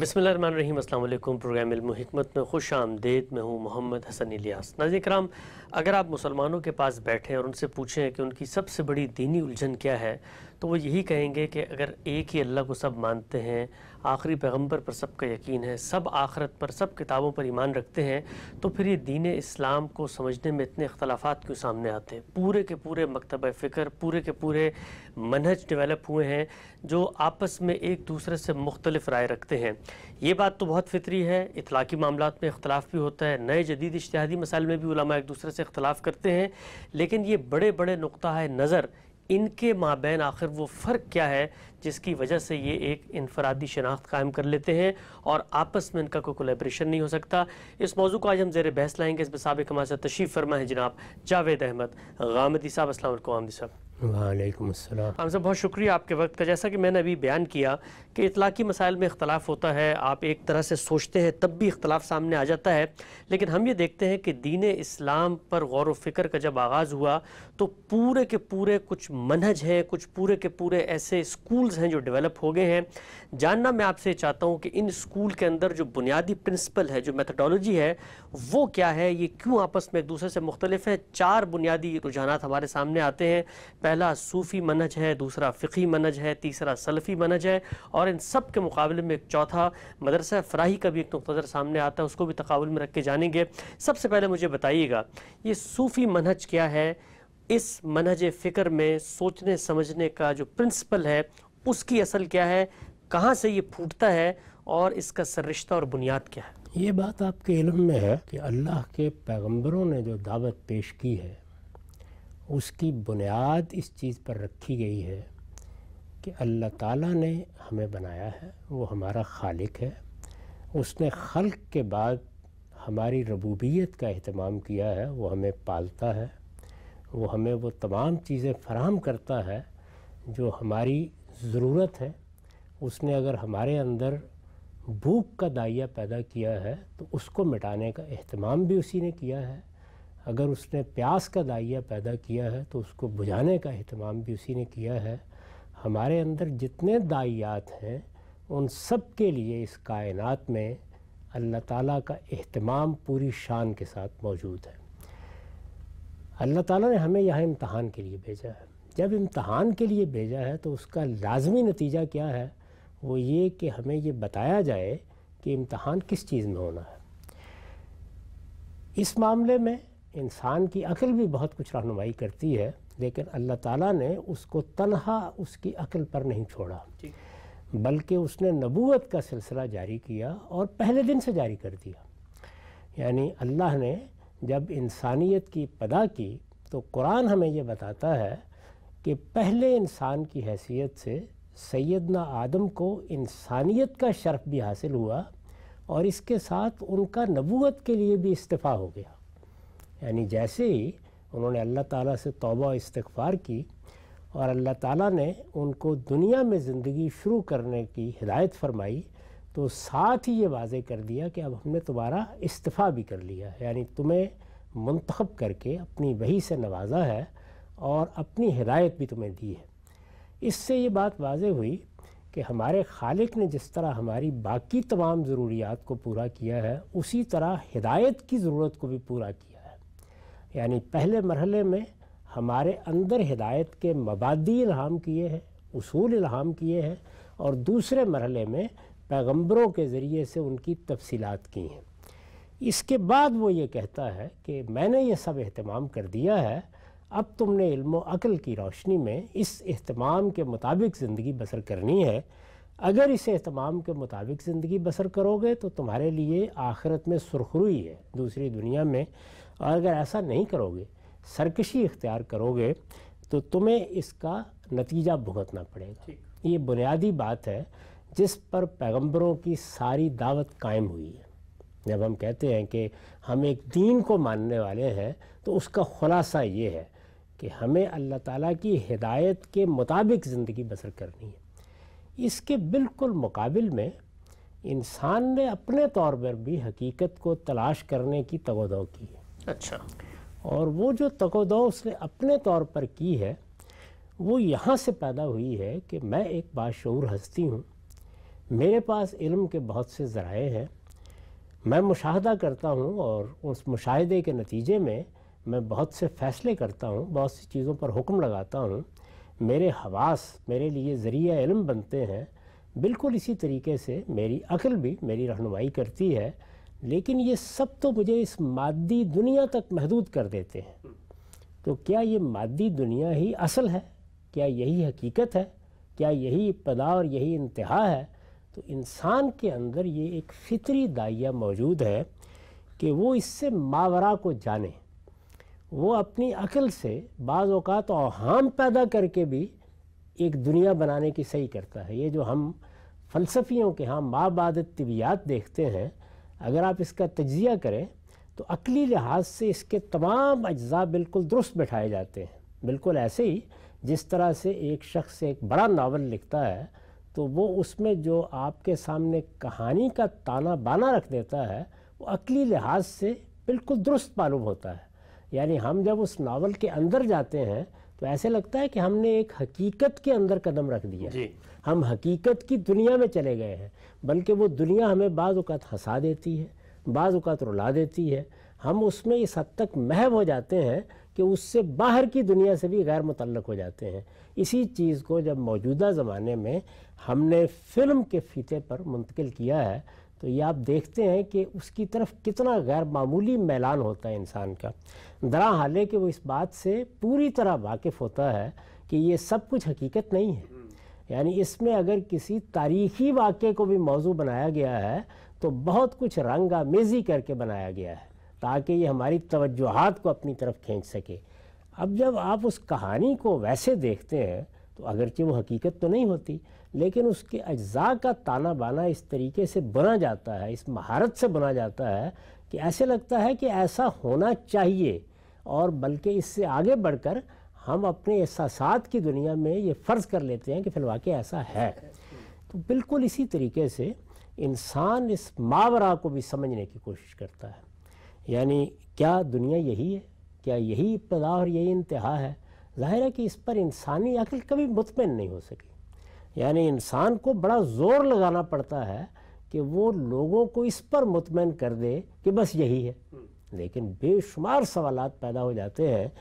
बिस्मिल्लाहिर्रहमानिर्रहीम। अस्सलाम वालेकुम। प्रोग्राम इल्म हिकमत में खुश आमदेद। मैं हूँ मोहम्मद हसन इलियास। नाज़रीन इकराम, अगर आप मुसलमानों के पास बैठें और उनसे पूछें कि उनकी सबसे बड़ी दीनी उलझन क्या है, तो वो यही कहेंगे कि अगर एक ही अल्लाह को सब मानते हैं, आखिरी पैगम्बर पर सबका यकीन है, सब आखरत पर, सब किताबों पर ईमान रखते हैं, तो फिर ये दीन इस्लाम को समझने में इतने अख्तलाफात क्यों सामने आते हैं। पूरे के पूरे मकतब फ़िक्र, पूरे के पूरे मनहज डेवलप हुए हैं जो आपस में एक दूसरे से मुख्तलिफ राय रखते हैं। ये बात तो बहुत फितरी है। इतलाक़ी मामलात में अख्तलाफ भी होता है, नए जदीद इज्तिहादी मसाइल में भी उलमा एक दूसरे से अख्तलाफ करते हैं, लेकिन ये बड़े बड़े नुक़्ताए नज़र इनके माबैन आखिर वो फ़र्क क्या है जिसकी वजह से ये एक इनफरादी शनाख्त कायम कर लेते हैं और आपस में इनका कोई कोलैबोरेशन नहीं हो सकता। इस मौजू को आज हम ज़ेर बहस लाएंगे। इस बिसाबिक हमारे साथ तशरीफ़ फरमा है जनाब जावेद अहमद ग़ामिदी साहब। अस्सलाम वालेकुम आमिर साहब। वालेकुम अस्सलाम। हम सब बहुत शुक्रिया आपके वक्त का। जैसा कि मैंने अभी बयान किया कि इतलाक़ी मसाइल में इख्तलाफ होता है, आप एक तरह से सोचते हैं तब भी इख्तलाफ सामने आ जाता है, लेकिन हम ये देखते हैं कि दीन इस्लाम पर गौर व फिक्र का जब आगाज़ हुआ तो पूरे के पूरे कुछ मनहज हैं, कुछ पूरे के पूरे ऐसे स्कूल्स हैं जो डेवलप हो गए हैं। जानना मैं आपसे चाहता हूँ कि इन स्कूल के अंदर जो बुनियादी प्रिंसिपल है, जो मेथडोलॉजी है, वो क्या है, ये क्यों आपस में एक दूसरे से मुख्तलिफ हैं। चार बुनियादी रुझानात हमारे सामने आते हैं। पहला सूफ़ी मनहज है, दूसरा फ़िक़ी मनहज है, तीसरा सलफ़ी मनहज है, और इन सब के मुकाबले में एक चौथा मदरसा फ़राही का भी एक नुक़्ता नज़र सामने आता है, उसको भी तकावुल में रख के जानेंगे। सबसे पहले मुझे बताइएगा ये सूफ़ी मनहज क्या है, इस मनहज फ़िक्र में सोचने समझने का जो प्रिंसिपल है उसकी असल क्या है, कहाँ से ये फूटता है और इसका सररिश्ता और बुनियाद क्या है। ये बात आपके इल्म में है कि अल्लाह के पैगम्बरों ने जो दावत पेश की है उसकी बुनियाद इस चीज़ पर रखी गई है कि अल्लाह ताला ने हमें बनाया है, वो हमारा खालिक है, उसने खल्क के बाद हमारी रबूबियत का अहतमाम किया है, वो हमें पालता है, वो हमें वो तमाम चीज़ें फराहम करता है जो हमारी ज़रूरत है। उसने अगर हमारे अंदर भूख का दाइया पैदा किया है तो उसको मिटाने का अहतमाम भी उसी ने किया है, अगर उसने प्यास का दाइया पैदा किया है तो उसको बुझाने का अहतमाम भी उसी ने किया है। हमारे अंदर जितने दाइयात हैं उन सब के लिए इस कायनात में अल्लाह ताला का अहतमाम पूरी शान के साथ मौजूद है। अल्लाह ताला ने हमें यहाँ इम्तहान के लिए भेजा है। जब इम्तहान के लिए भेजा है तो उसका लाजमी नतीजा क्या है, वो ये कि हमें ये बताया जाए कि इम्तहान किस चीज़ में होना है। इस मामले में इंसान की अक्ल भी बहुत कुछ रहनुमाई करती है, लेकिन अल्लाह ताला ने उसको तन्हा उसकी अक्ल पर नहीं छोड़ा, बल्कि उसने नबूवत का सिलसिला जारी किया और पहले दिन से जारी कर दिया। यानी अल्लाह ने जब इंसानियत की पैदा की तो कुरान हमें ये बताता है कि पहले इंसान की हैसियत से सैयदना आदम को इंसानियत का शर्फ भी हासिल हुआ और इसके साथ उनका नबूवत के लिए भी इस्तीफ़ा हो गया। यानी जैसे ही उन्होंने अल्लाह ताला से तौबा इस्तिग़फ़ार की और अल्लाह ताला ने उनको दुनिया में ज़िंदगी शुरू करने की हिदायत फरमाई तो साथ ही ये वाज़े कर दिया कि अब हमने तुम्हारा इस्तीफ़ा भी कर लिया, यानी तुम्हें मुंतखब करके अपनी वही से नवाजा है और अपनी हिदायत भी तुम्हें दी है। इससे ये बात वाज़े हुई कि हमारे खालिक ने जिस तरह हमारी बाकी तमाम ज़रूरियात को पूरा किया है, उसी तरह हिदायत की ज़रूरत को भी पूरा किया। यानी पहले मरहले में हमारे अंदर हिदायत के मबादी इल्हाम किए हैं, उसूल इल्हाम किए हैं, और दूसरे मरहले में पैगम्बरों के ज़रिए से उनकी तफसीलात की हैं। इसके बाद वो ये कहता है कि मैंने ये सब अहतमाम कर दिया है, अब तुमने इल्म व अक्ल की रोशनी में इस अहतमाम के मुताबिक ज़िंदगी बसर करनी है। अगर इस अहतमाम के मुताबिक ज़िंदगी बसर करोगे तो तुम्हारे लिए आखिरत में सुरखरुई है, दूसरी दुनिया में, और अगर ऐसा नहीं करोगे, सरकशी इख्तियार करोगे तो तुम्हें इसका नतीजा भुगतना पड़ेगा। ये बुनियादी बात है जिस पर पैगंबरों की सारी दावत कायम हुई है। जब हम कहते हैं कि हम एक दीन को मानने वाले हैं तो उसका ख़ुलासा ये है कि हमें अल्लाह ताला की हिदायत के मुताबिक ज़िंदगी बसर करनी है। इसके बिल्कुल मुकाबिल में इंसान ने अपने तौर पर भी हकीकत को तलाश करने की तगोदौ की है। अच्छा, और वो जो तकदो उसने अपने तौर पर की है वो यहाँ से पैदा हुई है कि मैं एक बाशऊर हस्ती हूँ, मेरे पास इल्म के बहुत से ज़राए हैं, मैं मुशाहदा करता हूँ और उस मुशाहदे के नतीजे में मैं बहुत से फ़ैसले करता हूँ, बहुत सी चीज़ों पर हुक्म लगाता हूँ। मेरे हवास मेरे लिए ज़रिया इल्म बनते हैं। बिल्कुल इसी तरीके से मेरी अक्ल भी मेरी रहनुमाई करती है, लेकिन ये सब तो मुझे इस मादी दुनिया तक महदूद कर देते हैं। तो क्या ये मादी दुनिया ही असल है? क्या यही हकीकत है? क्या यही इब्तिदा और यही इंतहा है? तो इंसान के अंदर ये एक फितरी दाइया मौजूद है कि वो इससे मावरा को जाने, वो अपनी अक्ल से बाज़ औक़ात औहाम पैदा करके भी एक दुनिया बनाने की सही करता है। ये जो हम फ़लसफ़ियों के यहाँ माबाद तिबियात देखते हैं, अगर आप इसका तज्ज़िया करें तो अक्ली लिहाज से इसके तमाम अज्जा बिल्कुल दुरुस्त बैठाए जाते हैं। बिल्कुल ऐसे ही जिस तरह से एक शख्स एक बड़ा नावल लिखता है तो वो उसमें जो आपके सामने कहानी का ताना बाना रख देता है वो अक्ली लिहाज से बिल्कुल दुरुस्त मालूम होता है। यानी हम जब उस नावल के अंदर जाते हैं तो ऐसे लगता है कि हमने एक हकीकत के अंदर कदम रख दिया है, हम हकीकत की दुनिया में चले गए हैं। बल्कि वो दुनिया हमें बाज़ औक़ात हंसा देती है, बाज़ औक़ात रुला देती है। हम उसमें इस हद तक महव हो जाते हैं कि उससे बाहर की दुनिया से भी गैर मुतल्लक़ हो जाते हैं। इसी चीज़ को जब मौजूदा ज़माने में हमने फ़िल्म के फीते पर मुंतकिल किया है तो ये आप देखते हैं कि उसकी तरफ कितना गैर मामूली मैलान होता है इंसान का। दरा हाले कि वो इस बात से पूरी तरह वाकिफ़ होता है कि ये सब कुछ हकीकत नहीं है। यानी इसमें अगर किसी तारीख़ी वाक़े को भी मौजू बनाया गया है तो बहुत कुछ रंग आमेज़ी करके बनाया गया है ताकि ये हमारी तवज्जोहात को अपनी तरफ खींच सके। अब जब आप उस कहानी को वैसे देखते हैं तो अगरचे वो हकीकत तो नहीं होती, लेकिन उसके अज्जा का ताना बाना इस तरीके से बुना जाता है, इस महारत से बुना जाता है कि ऐसे लगता है कि ऐसा होना चाहिए। और बल्कि इससे आगे बढ़कर हम अपने एहसासात की दुनिया में ये फ़र्ज़ कर लेते हैं कि फिर वाकई ऐसा है। तो बिल्कुल इसी तरीके से इंसान इस मावरा को भी समझने की कोशिश करता है। यानी क्या दुनिया यही है? क्या यही इब्तिदा और यही इंतहा है? ज़ाहिर है कि इस पर इंसानी अक्ल कभी मुतमिन नहीं हो सकी। यानी इंसान को बड़ा ज़ोर लगाना पड़ता है कि वो लोगों को इस पर मुतमिन कर दे कि बस यही है। लेकिन बेशुमार सवालात पैदा हो जाते हैं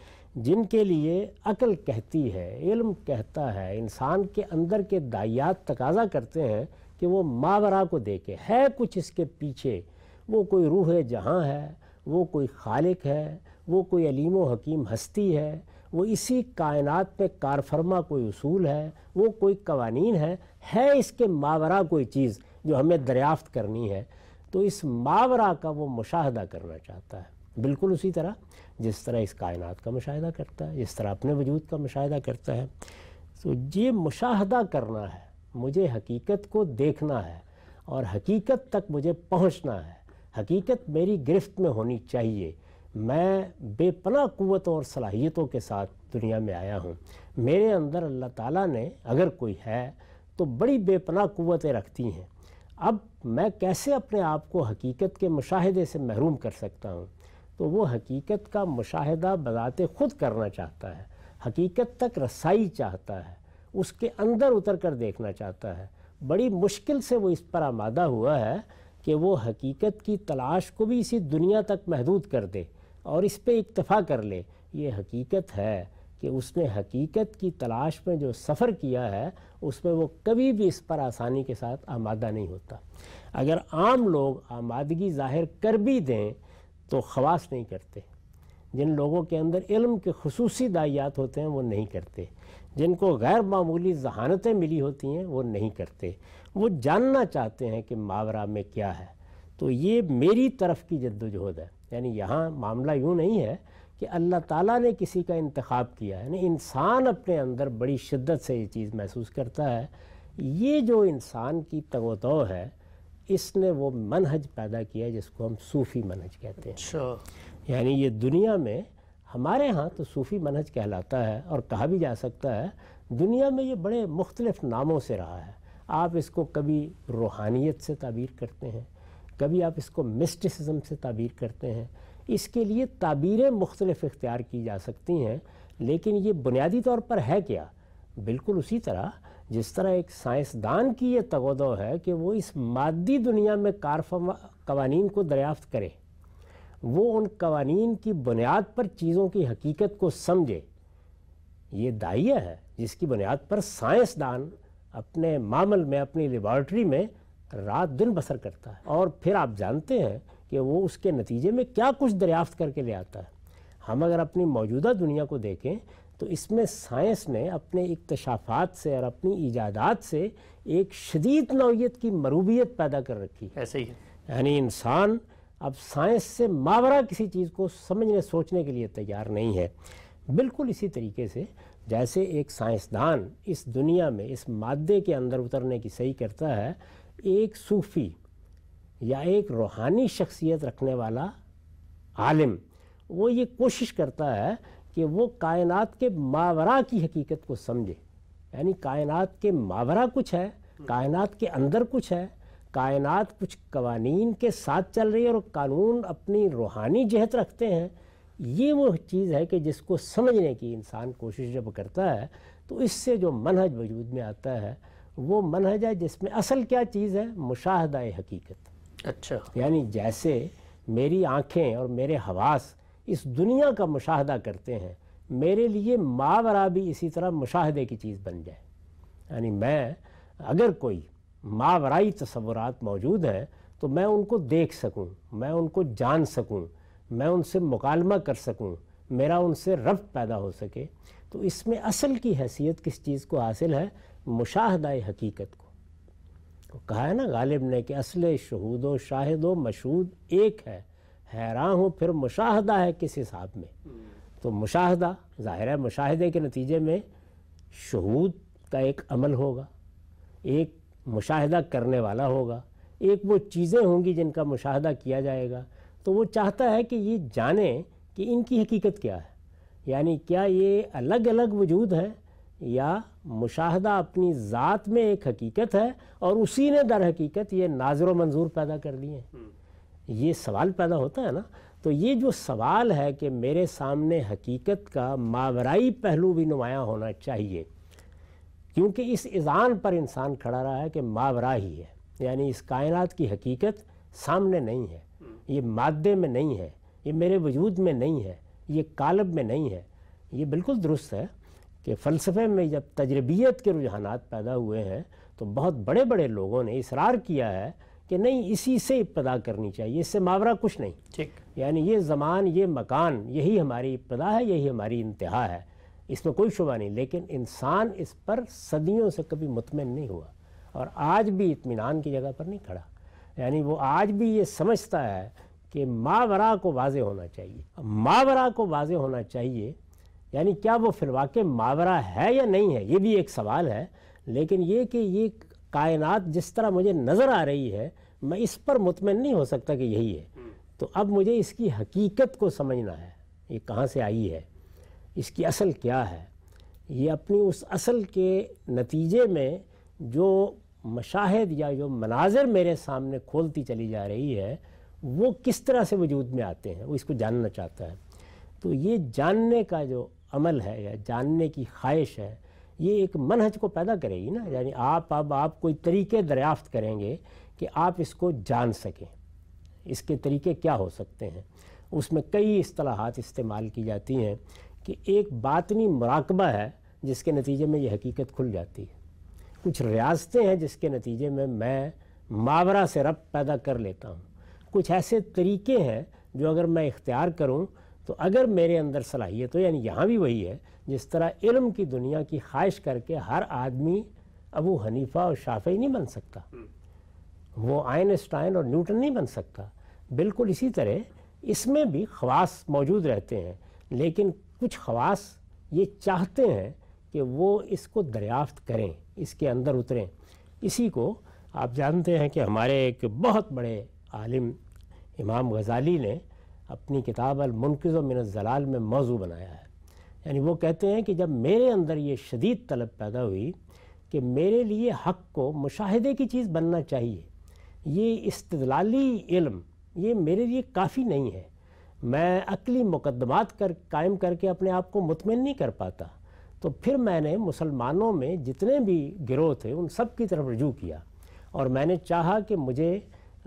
जिनके लिए अक्ल कहती है, इल्म कहता है, इंसान के अंदर के दाइयात तकाजा करते हैं कि वो मावरा को देखे है कुछ इसके पीछे। वो कोई रूह जहाँ है, वो कोई खालिक है, वो कोई अलीम व हकीम हस्ती है, वो इसी कायनात पे कारफरमा कोई उसूल है, वो कोई कवानीन है इसके मावरा कोई चीज़ जो हमें दरियाफ्त करनी है। तो इस मावरा का वो मुशाहदा करना चाहता है, बिल्कुल उसी तरह जिस तरह इस कायनात का मुशाहदा करता है, जिस तरह अपने वजूद का मुशाहदा करता है। तो ये मुशाहदा करना है, मुझे हकीकत को देखना है और हकीकत तक मुझे पहुँचना है। हकीकत मेरी गिरफ्त में होनी चाहिए। मैं बेपनाह कुव्वत और सलाहियतों के साथ दुनिया में आया हूँ। मेरे अंदर अल्लाह ताला ने, अगर कोई है तो, बड़ी बेपनाह कुव्वतें रखती हैं। अब मैं कैसे अपने आप को हकीकत के मुशाहदे से महरूम कर सकता हूँ? तो वो हकीकत का मुशाहदा बज़ाते ख़ुद करना चाहता है, हकीकत तक रसाई चाहता है, उसके अंदर उतर कर देखना चाहता है। बड़ी मुश्किल से वो इस पर आमादा हुआ है कि वो हकीकत की तलाश को भी इसी दुनिया तक महदूद कर दे और इस पर इक्तफ़ा कर ले। ये हकीकत है कि उसने हकीकत की तलाश में जो सफ़र किया है उसमें वो कभी भी इस पर आसानी के साथ आमादा नहीं होता। अगर आम लोग आमादगी ज़ाहिर कर भी दें तो ख़वास नहीं करते। जिन लोगों के अंदर इल्म के खुसूसी दाइयात होते हैं वो नहीं करते, जिनको गैर मामूली जहानतें मिली होती हैं वो नहीं करते। वो जानना चाहते हैं कि मावरा में क्या है। तो ये मेरी तरफ की जद्दोजहद है। यानी यहाँ मामला यूँ नहीं है कि अल्लाह ताला ने किसी का इंतखाब किया है। यानी इंसान अपने अंदर बड़ी शिद्दत से ये चीज़ महसूस करता है। ये जो इंसान की तगोतो है इसने वो मनहज पैदा किया जिसको हम सूफ़ी मनहज कहते हैं। अच्छा। यानी ये दुनिया में हमारे यहाँ तो सूफ़ी मनहज कहलाता है और कहा भी जा सकता है, दुनिया में ये बड़े मुख्तलिफ नामों से रहा है। आप इसको कभी रूहानियत से ताबीर करते हैं, कभी आप इसको मिस्टिसिज्म से ताबीर करते हैं। इसके लिए ताबीरें मुख्तलिफ इख्तियार की जा सकती हैं, लेकिन ये बुनियादी तौर पर है क्या? बिल्कुल उसी तरह जिस तरह एक साइंसदान की ये तगोदो है कि वो इस मादी दुनिया में कवानीन को दरियाफ्त करे, वो उन कवानीन की बुनियाद पर चीज़ों की हकीकत को समझे, ये दाइया है जिसकी बुनियाद पर साइंसदान अपने मामल में, अपनी लेबॉर्ट्री में रात दिन बसर करता है। और फिर आप जानते हैं कि वो उसके नतीजे में क्या कुछ दरियाफ्त करके ले आता है। हम अगर अपनी मौजूदा दुनिया को देखें तो इसमें साइंस ने अपने इक्तिशाफात से और अपनी ईजादात से एक शदीद नौइयत की मरूबियत पैदा कर रखी है। ऐसे ही है, यानी इंसान अब साइंस से मावरा किसी चीज़ को समझने सोचने के लिए तैयार नहीं है। बिल्कुल इसी तरीके से जैसे एक साइंसदान इस दुनिया में इस मादे के अंदर उतरने की सही करता है, एक सूफ़ी या एक रूहानी शख्सियत रखने वाला आलिम वो ये कोशिश करता है कि वो कायनात के मावरा की हकीकत को समझे। यानी कायनात के मावरा कुछ है, कायनात के अंदर कुछ है, कायनात कुछ कवानीन के साथ चल रही है और कानून अपनी रूहानी जहत रखते हैं। ये वो चीज़ है कि जिसको समझने की इंसान कोशिश जब करता है तो इससे जो मनहज वजूद में आता है वो मनहज है जिसमें असल क्या चीज़ है, मुशाहदाए हकीकत। अच्छा, यानी जैसे मेरी आँखें और मेरे हवास इस दुनिया का मुशाहदा करते हैं, मेरे लिए मावरा भी इसी तरह मुशाहदे की चीज़ बन जाए। यानी मैं अगर कोई मावराई तस्वुरात मौजूद हैं तो मैं उनको देख सकूं, मैं उनको जान सकूं, मैं उनसे मुकालमा कर सकूं, मेरा उनसे रब्त पैदा हो सके। तो इसमें असल की हैसियत किस चीज़ को हासिल है, मुशाहदाए हकीकत को। तो कहा है ना गालिब ने कि असले शहूदो शाहिदो मशहूद एक है, हैरान हूँ फिर मुशाहदा है किस हिसाब में। तो मुशाहदा ज़ाहिर है, मुशाहदे के नतीजे में शहूद का एक अमल होगा, एक मुशाहदा करने वाला होगा, एक वो चीज़ें होंगी जिनका मुशाहदा किया जाएगा। तो वो चाहता है कि ये जाने कि इनकी हकीकत क्या है, यानी क्या ये अलग अलग वजूद है या मुशाहदा अपनी ज़ात में एक हकीकत है और उसी ने दर हकीकत ये नाजर व मंजूर पैदा कर दिए हैं। ये सवाल पैदा होता है ना। तो ये जो सवाल है कि मेरे सामने हकीकत का मावराई पहलू भी नुमाया होना चाहिए, क्योंकि इस इज़ान पर इंसान खड़ा रहा है कि मावरा ही है, यानी इस कायनात की हकीकत सामने नहीं है, ये मादे में नहीं है, ये मेरे वजूद में नहीं है, ये कालब में नहीं है। ये बिल्कुल दुरुस्त है कि फ़लसफ़े में जब तजरबियत के रुझानात पैदा हुए हैं तो बहुत बड़े बड़े लोगों ने इसरार किया है कि नहीं, इसी से इब्तदा करनी चाहिए, इससे मावरा कुछ नहीं। ठीक, यानी ये ज़मान, ये मकान, यही हमारी इब्तदा है, यही हमारी इंतहा है, इसमें कोई शुबा नहीं। लेकिन इंसान इस पर सदियों से कभी मुतमिन नहीं हुआ और आज भी इत्मीनान की जगह पर नहीं खड़ा। यानी वो आज भी ये समझता है कि मावरा को वाज़े होना चाहिए, मावरा को वाज़े होना चाहिए। यानी क्या वो फिलवाक़े मावरा है या नहीं है, ये भी एक सवाल है। लेकिन ये कि ये कायनात जिस तरह मुझे नज़र आ रही है, मैं इस पर मुतमिन नहीं हो सकता कि यही है। तो अब मुझे इसकी हकीकत को समझना है, ये कहाँ से आई है, इसकी असल क्या है। ये अपनी उस असल के नतीजे में जो मशाहिद या जो मनाजिर मेरे सामने खोलती चली जा रही है वो किस तरह से वजूद में आते हैं, वो इसको जानना चाहता है। तो ये जानने का जो अमल है या जानने की ख्वाहिश है, ये एक मनहज को पैदा करेगी ना। यानी आप अब आप कोई तरीके दरियाफ्त करेंगे कि आप इसको जान सकें, इसके तरीके क्या हो सकते हैं। उसमें कई इस्तलाहात इस्तेमाल की जाती हैं कि एक बातनी मुराकबा है जिसके नतीजे में ये हकीकत खुल जाती है, कुछ रियासतें हैं जिसके नतीजे में मैं मावरा से रब्त पैदा कर लेता हूँ, कुछ ऐसे तरीके हैं जो अगर मैं इख्तियार करूँ तो अगर मेरे अंदर सलाहियत हो। यानी यहाँ भी वही है, जिस तरह इल्म की दुनिया की ख्वाहिश करके हर आदमी अबू हनीफा और शाफ़ई नहीं बन सकता, वो आइंस्टाइन और न्यूटन नहीं बन सकता, बिल्कुल इसी तरह इसमें भी ख़वास मौजूद रहते हैं। लेकिन कुछ ख़वास ये चाहते हैं कि वो इसको दरियाफ्त करें, इसके अंदर उतरें। इसी को आप जानते हैं कि हमारे एक बहुत बड़े आलिम इमाम ग़ज़ाली ने अपनी किताब अल-मुनक़िज़ मिन अज़-ज़लाल में मौजू बनाया है। यानी वो कहते हैं कि जब मेरे अंदर ये शदीद तलब पैदा हुई कि मेरे लिए हक़ को मुशाहिदे की चीज़ बनना चाहिए, ये इस्तदलाली इल्म ये मेरे लिए काफ़ी नहीं है, मैं अक्ली मुकदमात कायम करके अपने आप को मुतमिन नहीं कर पाता। तो फिर मैंने मुसलमानों में जितने भी गिरोह थे उन सब की तरफ रुजू किया और मैंने चाहा कि मुझे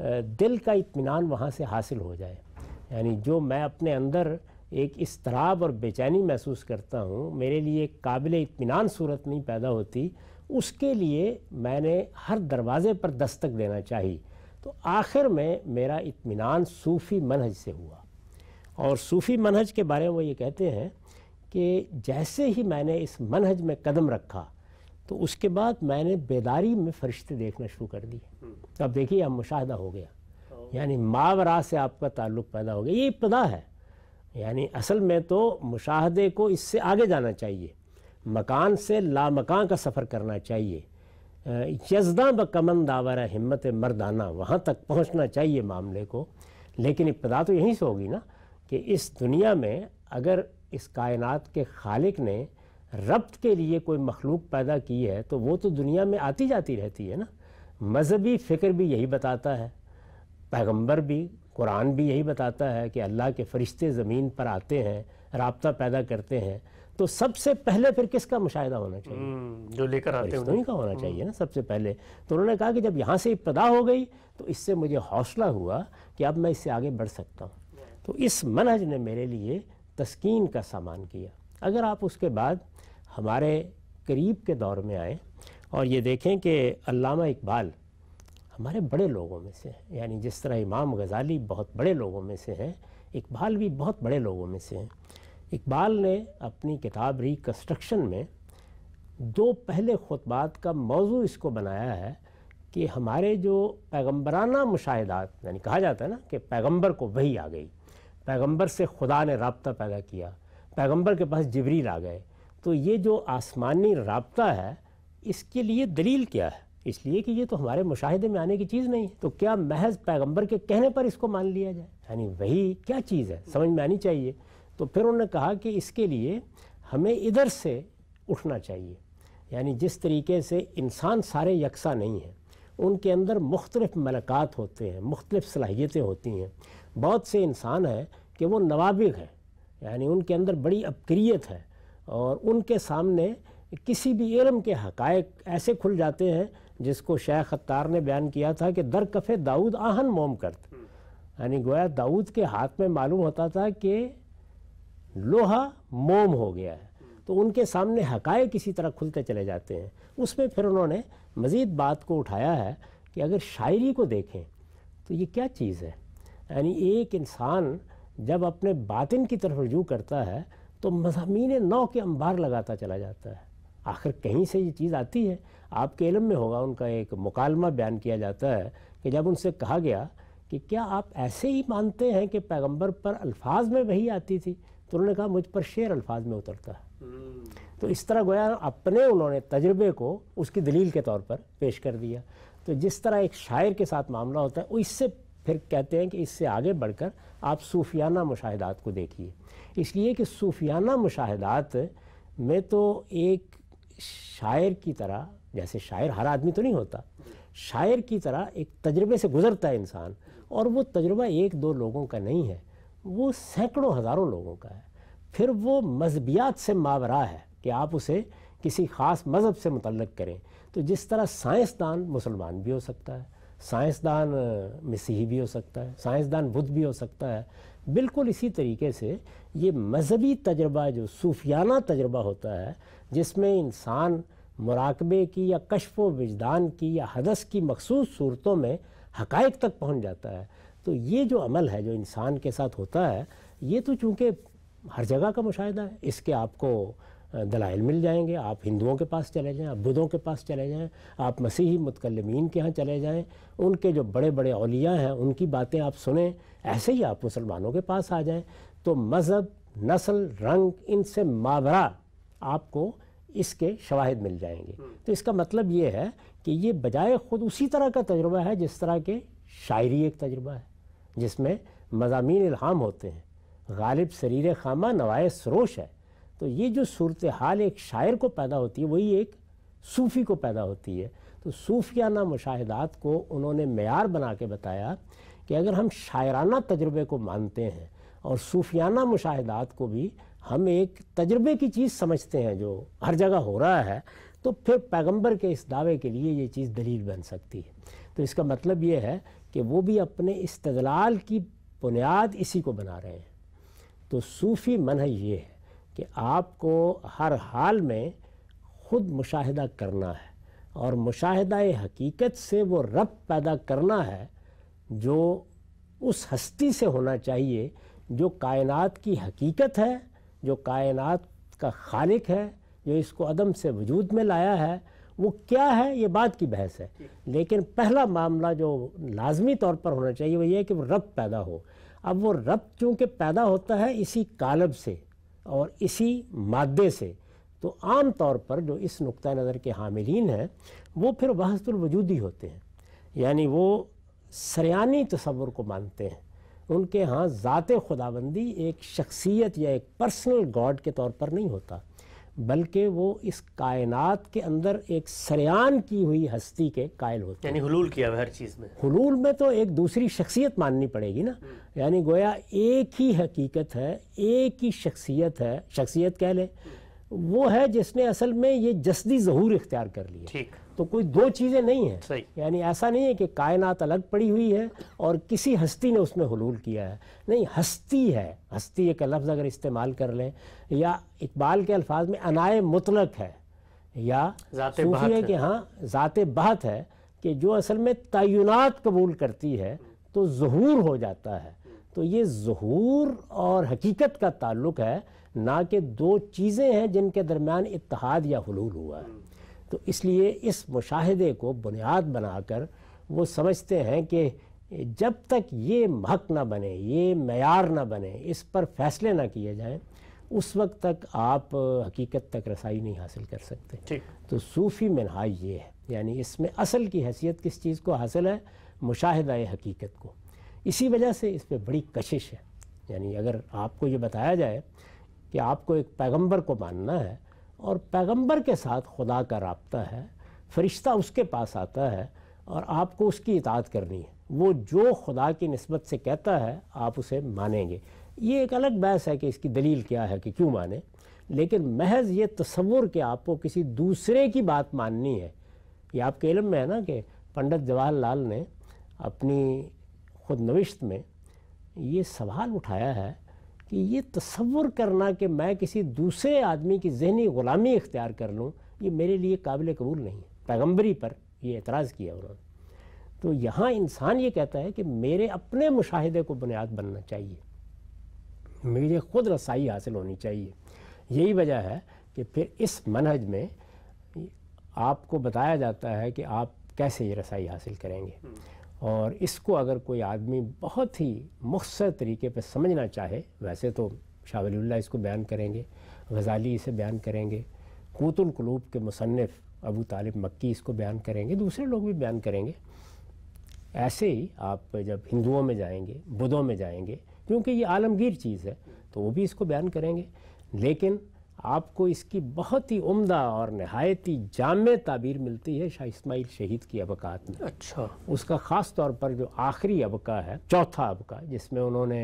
दिल का इत्मीनान वहाँ से हासिल हो जाए। यानी जो मैं अपने अंदर एक इस्तराब और बेचैनी महसूस करता हूँ, मेरे लिए काबिल इत्मीनान सूरत नहीं पैदा होती, उसके लिए मैंने हर दरवाज़े पर दस्तक देना चाहिए। तो आखिर में मेरा इत्मीनान सूफ़ी मनहज से हुआ। और सूफ़ी मनहज के बारे में वो ये कहते हैं कि जैसे ही मैंने इस मनहज में कदम रखा तो उसके बाद मैंने बेदारी में फरिश्ते देखना शुरू कर दिए। तो अब देखिए, अब मुशाहदा हो गया, यानी मावरा से आपका ताल्लुक़ पैदा हो गया। ये इब्तिदा है, यानी असल में तो मुशाहदे को इससे आगे जाना चाहिए, मकान से लामकान का सफ़र करना चाहिए, यज़दां बकमन दावरा हिम्मत मर्दाना, वहाँ तक पहुँचना चाहिए मामले को। लेकिन इब्तिदा तो यहीं से होगी ना कि इस दुनिया में अगर इस कायनात के खालिक ने रब्त के लिए कोई मखलूक पैदा की है तो वो तो दुनिया में आती जाती रहती है ना। मजहबी फ़िक्र भी यही बताता है, पैगंबर भी, कुरान भी यही बताता है कि अल्लाह के फ़रिश्ते ज़मीन पर आते हैं, राब्ता पैदा करते हैं। तो सबसे पहले फिर किसका मुशाहिदा होना चाहिए? जो लेकर आते हैं उन्हीं का होना चाहिए ना सबसे पहले। तो उन्होंने कहा कि जब यहाँ से इब्तिदा हो गई तो इससे मुझे हौसला हुआ कि अब मैं इससे आगे बढ़ सकता हूँ। तो इस मनहज ने मेरे लिए तस्कीन का सामान किया। अगर आप उसके बाद हमारे करीब के दौर में आए और ये देखें कि अल्लामा इकबाल हमारे बड़े लोगों में से हैं, यानी जिस तरह इमाम ग़ज़ाली बहुत बड़े लोगों में से हैं, इकबाल भी बहुत बड़े लोगों में से हैं। इकबाल ने अपनी किताब रिकन्स्ट्रक्शन में दो पहले खुतबात का मौजू इसको बनाया है कि हमारे जो पैगम्बराना मुशाहिदात, यानी कहा जाता है ना कि पैगम्बर को वही आ गई, पैगम्बर से खुदा ने राब्ता पैदा किया, पैगम्बर के पास जिब्रील आ गए, तो ये जो आसमानी राब्ता है इसके लिए दलील क्या है? इसलिए कि ये तो हमारे मुशाहिदे में आने की चीज़ नहीं है, तो क्या महज पैगम्बर के कहने पर इसको मान लिया जाए? यानी वही क्या चीज़ है, समझ में आनी चाहिए। तो फिर उन्होंने कहा कि इसके लिए हमें इधर से उठना चाहिए। यानी जिस तरीके से इंसान सारे यकसा नहीं हैं, उनके अंदर मुख्तलिफ मलकात होते हैं, मुख्तलिफ सलाहियतें होती हैं। बहुत से इंसान हैं कि वो नवाबिग हैं, यानी उनके अंदर बड़ी अबकरियत है और उनके सामने किसी भी इल्म के हकायक ऐसे खुल जाते हैं जिसको शेख अत्तार ने बयान किया था कि दर कफ़े दाऊद आहन मोम करत, यानी गोया दाऊद के हाथ में मालूम होता था कि लोहा मोम हो गया है। तो उनके सामने हकायक किसी तरह खुलते चले जाते हैं। उसमें फिर उन्होंने मज़ीद बात को उठाया है कि अगर शायरी को देखें तो ये क्या चीज़ है, यानी एक इंसान जब अपने बातिन की तरफ रुजू करता है तो मज़ामीने नौ के अंबार लगाता चला जाता है। आखिर कहीं से ये चीज़ आती है, आपके इल्म में होगा। उनका एक मुकालमा बयान किया जाता है कि जब उनसे कहा गया कि क्या आप ऐसे ही मानते हैं कि पैगंबर पर अल्फाज में वही आती थी, तो उन्होंने कहा मुझ पर शेर अल्फाज में उतरता है। तो इस तरह गोया अपने उन्होंने तजुर्बे को उसकी दलील के तौर पर पेश कर दिया। तो जिस तरह एक शायर के साथ मामला होता है, वो इससे फिर कहते हैं कि इससे आगे बढ़कर आप सूफियाना मुशाहिदात को देखिए। इसलिए कि सूफियाना मुशाहिदात में तो एक शायर की तरह, जैसे शायर हर आदमी तो नहीं होता, शायर की तरह एक तजुर्बे से गुज़रता है इंसान, और वो तजुर्बा एक दो लोगों का नहीं है, वो सैकड़ों हज़ारों लोगों का है। फिर वो मज़हबियात से मावरा है कि आप उसे किसी ख़ास मज़हब से मुतल्लक़ करें। तो जिस तरह साइंसदान मुसलमान भी हो सकता है, साइंसदान मसीही भी हो सकता है, साइंसदान बुद्ध भी हो सकता है, बिल्कुल इसी तरीके से ये मजहबी तजुर्बा जो सूफियाना तजुर्बा होता है, जिसमें इंसान मुराकबे की या कश्फ व विजदान की या हदस की मखसूस सूरतों में हकायक तक पहुँच जाता है। तो ये जो अमल है जो इंसान के साथ होता है, ये तो चूँकि हर जगह का मुशाहिदा है, इसके आपको दलाइल मिल जाएंगे। आप हिंदुओं के पास चले जाएं, आप बुद्धों के पास चले जाएं, आप मसीही मुतकल्लिमीन के यहाँ चले जाएं, उनके जो बड़े बड़े औलिया हैं उनकी बातें आप सुनें, ऐसे ही आप मुसलमानों के पास आ जाएं। तो मज़हब, नस्ल, रंग, इनसे मावरा आपको इसके शवाहिद मिल जाएंगे। तो इसका मतलब ये है कि ये बजाय ख़ुद उसी तरह का तजुर्बा है जिस तरह के शायरी एक तजुर्बा है, जिसमें मज़ामीन इल्हाम होते हैं, गालिब सरीर खामा नवाए सरोश है। तो ये जो सूरत हाल एक शायर को पैदा होती है, वही एक सूफ़ी को पैदा होती है। तो सूफियाना मुशाहिदात को उन्होंने मेयार बना के बताया कि अगर हम शायराना तजुर्बे को मानते हैं और सूफियाना मुशाहिदात को भी हम एक तजुर्बे की चीज़ समझते हैं जो हर जगह हो रहा है, तो फिर पैगंबर के इस दावे के लिए ये चीज़ दलील बन सकती है। तो इसका मतलब ये है कि वो भी अपने इस्तदलाल की बुनियाद इसी को बना रहे हैं। तो सूफ़ी मनहज ये है कि आपको हर हाल में ख़ुद मुशाहिदा करना है और मुशाहिदाए हकीकत से वो रब्त पैदा करना है जो उस हस्ती से होना चाहिए जो कायनात की हकीकत है, जो कायनात का खालिक है, जो इसको अदम से वजूद में लाया है। वो क्या है ये बात की बहस है, लेकिन पहला मामला जो लाजमी तौर पर होना चाहिए वो ये है कि वो रब पैदा हो। अब वो रब चूँकि पैदा होता है इसी कालब से और इसी मादे से, तो आम तौर पर जो इस नुक्ता नज़र के हामिलीन हैं वो फिर वहदतुल वजूदी होते हैं, यानी वो सरियानी तसव्वुर को मानते हैं। उनके यहाँ ज़ाते खुदाबंदी एक शख्सियत या एक पर्सनल गॉड के तौर पर नहीं होता, बल्कि वो इस कायनात के अंदर एक सरियान की हुई हस्ती के कायल होते हैं। यानी हुलूल किया हर चीज़ में। हुलूल में तो एक दूसरी शख्सियत माननी पड़ेगी ना, यानी गोया एक ही हकीकत है, एक ही शख्सियत है, शख्सियत कह लें वो है जिसने असल में ये जस्दी ज़हूर इख्तियार कर लिया। ठीक, तो कोई दो चीज़ें नहीं हैं, यानी ऐसा नहीं है कि कायनात अलग पड़ी हुई है और किसी हस्ती ने उसमें हुलूल किया है, नहीं, हस्ती है। हस्ती एक लफ्ज़ अगर इस्तेमाल कर लें, या इकबाल के अल्फाज में अनाए मुतलक है, या सूफी है कि हाँ ज़ाते बात है कि जो असल में तय्युनात कबूल करती है तो ज़हूर हो जाता है। तो ये ज़हूर और हकीकत का ताल्लुक़ है, ना कि दो चीज़ें हैं जिनके दरमियान इत्तिहाद या हुलूल हुआ है। तो इसलिए इस मुशाहिदे को बुनियाद बनाकर वो समझते हैं कि जब तक ये हक ना बने, ये मयार ना बने, इस पर फैसले ना किए जाएं, उस वक्त तक आप हकीकत तक रसाई नहीं हासिल कर सकते। तो सूफ़ी मिनहाज ये है, यानी इसमें असल की हैसियत किस चीज़ को हासिल है? मुशाहिदाए हकीकत को। इसी वजह से इस पर बड़ी कशिश है, यानी अगर आपको ये बताया जाए कि आपको एक पैगम्बर को मानना है और पैगंबर के साथ खुदा का राब्ता है, फरिश्ता उसके पास आता है और आपको उसकी इताअत करनी है, वो जो खुदा की निस्बत से कहता है आप उसे मानेंगे। ये एक अलग बहस है कि इसकी दलील क्या है कि क्यों माने, लेकिन महज ये तस्वुर कि आपको किसी दूसरे की बात माननी है, ये आपके इल्म में है ना कि पंडित जवाहरलाल ने अपनी खुदनविश्त में ये सवाल उठाया है कि ये तस्वुर करना कि मैं किसी दूसरे आदमी की जहनी ग़ुलामी इख्तियार कर लूँ, ये मेरे लिए काबिल कबूल नहीं है। पैगम्बरी पर ये एतराज़ किया उन्होंने। तो यहाँ इंसान ये कहता है कि मेरे अपने मुशाहिदे को बुनियाद बनना चाहिए, मेरे ख़ुद रसाई हासिल होनी चाहिए। यही वजह है कि फिर इस मनहज में आपको बताया जाता है कि आप कैसे ये रसाई हासिल करेंगे, और इसको अगर कोई आदमी बहुत ही मुख्तसर तरीके पर समझना चाहे, वैसे तो शाह वलीउल्लाह इसको बयान करेंगे, ग़ज़ाली इसे बयान करेंगे, क़ुतुल क़ुलूब के मुसन्निफ़ अबू तालिब मक्की इसको बयान करेंगे, दूसरे लोग भी बयान करेंगे। ऐसे ही आप जब हिंदुओं में जाएंगे, बुद्धों में जाएंगे, क्योंकि ये आलमगीर चीज़ है तो वो भी इसको बयान करेंगे। लेकिन आपको इसकी बहुत ही उम्दा और नहायती जामे ताबीर मिलती है शाह इस्माईल शहीद की अबकात में। अच्छा, उसका ख़ास तौर पर जो आखिरी अबका है, चौथा अबका, जिसमें उन्होंने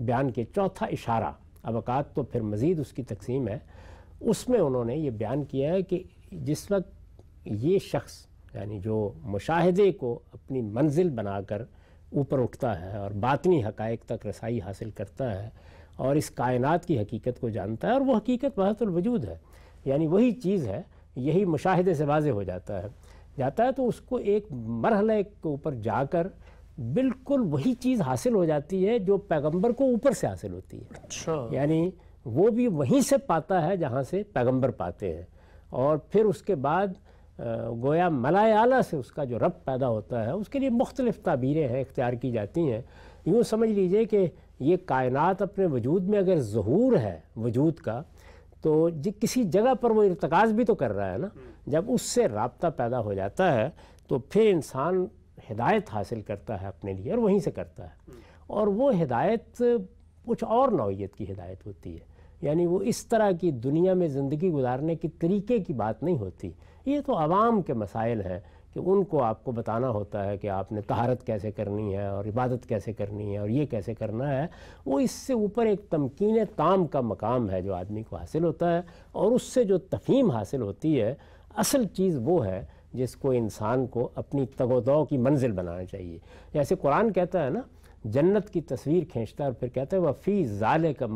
बयान किया, चौथा इशारा अबकात तो फिर मज़ीद उसकी तकसीम है, उसमें उन्होंने ये बयान किया है कि जिस वक्त ये शख्स यानी जो मुशाहिदे को अपनी मंजिल बनाकर ऊपर उठता है और बातनी हकायक तक रसाई हासिल करता है और इस कायनात की हकीकत को जानता है, और वो हकीकत वहदतुल वजूद है, यानी वही चीज़ है, यही मुशाहिदे से वाज़ेह हो जाता है। तो उसको एक मरहले के ऊपर जाकर बिल्कुल वही चीज़ हासिल हो जाती है जो पैगंबर को ऊपर से हासिल होती है। अच्छा, यानी वो भी वहीं से पाता है जहाँ से पैगंबर पाते हैं, और फिर उसके बाद गोया मलाई आला से उसका जो रब पैदा होता है उसके लिए मुख्तलिफ़ ताबीरें हैं, इख्तियार की जाती हैं। यूँ समझ लीजिए कि ये कायनात अपने वजूद में अगर ज़हूर है वजूद का, तो किसी जगह पर वो इरतकाज़ भी तो कर रहा है ना। जब उससे राब्ता पैदा हो जाता है तो फिर इंसान हिदायत हासिल करता है अपने लिए, और वहीं से करता है, और वो हिदायत कुछ और नौइयत की हिदायत होती है, यानी वो इस तरह की दुनिया में ज़िंदगी गुजारने के तरीके की बात नहीं होती। ये तो आवाम के मसाइल हैं कि उनको आपको बताना होता है कि आपने तहारत कैसे करनी है और इबादत कैसे करनी है और ये कैसे करना है। वो इससे ऊपर एक तमकीन ताम का मकाम है जो आदमी को हासिल होता है, और उससे जो तफहीम हासिल होती है असल चीज़ वो है जिसको इंसान को अपनी तगोदौ की मंजिल बनाना चाहिए। जैसे कुरान कहता है ना, जन्नत की तस्वीर खींचता है और फिर कहता है वफ़ी ज़ाले का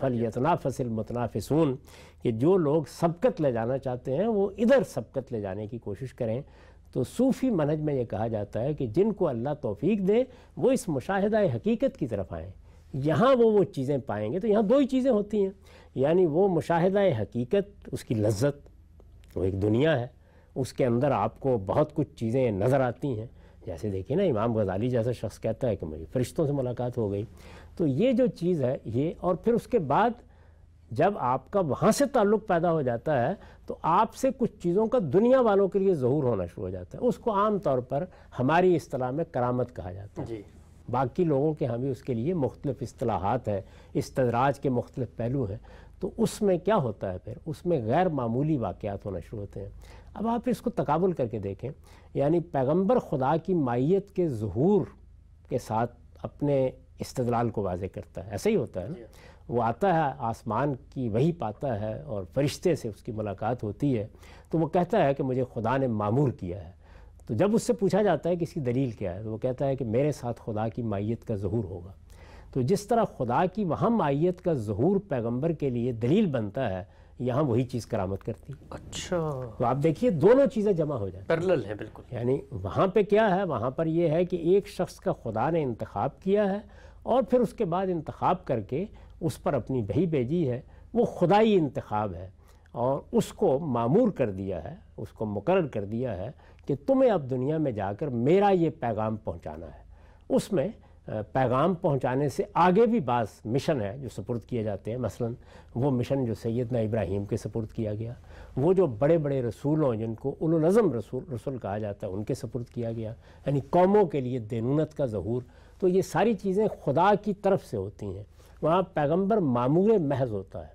फलियतनाफ़सिल मुतनाफ़िसून, कि जो लोग सबकत ले जाना चाहते हैं वो इधर सबकत ले जाने की कोशिश करें। तो सूफ़ी मनहज में ये कहा जाता है कि जिनको अल्लाह तौफीक दे वो इस मुशाहिदाए हकीकत की तरफ आएँ, यहाँ वो चीज़ें पाएंगे। तो यहाँ दो ही चीज़ें होती हैं, यानी वो मुशाहिदाए हकीकत, उसकी लज्जत, वो एक दुनिया है, उसके अंदर आपको बहुत कुछ चीज़ें नज़र आती हैं। जैसे देखिए ना, इमाम ग़ज़ाली जैसा शख्स कहता है कि मुझे फ़रिश्तों से मुलाकात हो गई। तो ये जो चीज़ है ये, और फिर उसके बाद जब आपका वहाँ से ताल्लुक़ पैदा हो जाता है तो आपसे कुछ चीज़ों का दुनिया वालों के लिए ज़हूर होना शुरू हो जाता है। उसको आम तौर पर हमारी इस्तिलाह में करामत कहा जाता है। बाकी लोगों के हम भी उसके लिए मुख्तलिफ़ इस्तिलाहात हैं, इस्तदराज के मुख्तलिफ़ पहलू हैं। तो उसमें क्या होता है, फिर उसमें गैर मामूली वाक़यात होना शुरू होते हैं। अब आप इसको तकाबुल करके देखें, यानी पैगंबर खुदा की माहियत के ज़हूर के साथ अपने इस्तदलाल को वाज़े करता है। ऐसे ही होता है ना, वो आता है आसमान की वही पाता है और फरिश्ते से उसकी मुलाकात होती है, तो वो कहता है कि मुझे खुदा ने मामूर किया है। तो जब उससे पूछा जाता है कि इसकी दलील क्या है, तो वो कहता है कि मेरे साथ खुदा की माहियत का ज़हूर होगा। तो जिस तरह खुदा की वहाँ माहियत का ज़हूर पैगंबर के लिए दलील बनता है, यहाँ वही चीज़ करामत करती है। अच्छा, तो आप देखिए दोनों चीज़ें जमा हो जाती, पैरेलल है बिल्कुल। यानी वहाँ पे क्या है, वहाँ पर यह है कि एक शख्स का खुदा ने इंतखाब किया है और फिर उसके बाद इंतखाब करके उस पर अपनी वही भेजी है। वो खुदाई इंतखाब है और उसको मामूर कर दिया है, उसको मुकर्रर कर दिया है कि तुम्हें अब दुनिया में जाकर मेरा ये पैगाम पहुँचाना है। उसमें पैगाम पहुंचाने से आगे भी बास मिशन है जो सपुर्द किए जाते हैं। मसलन वो मिशन जो सैयदना इब्राहीम के सपुर्द किया गया, वो जो बड़े बड़े रसूलों जिनको उलुल अज़म रसूल कहा जाता है उनके सपुर्द किया गया, यानी कौमों के लिए देनूनत का ज़हूर। तो ये सारी चीज़ें खुदा की तरफ से होती हैं, वहाँ पैगम्बर मामूर महज होता है,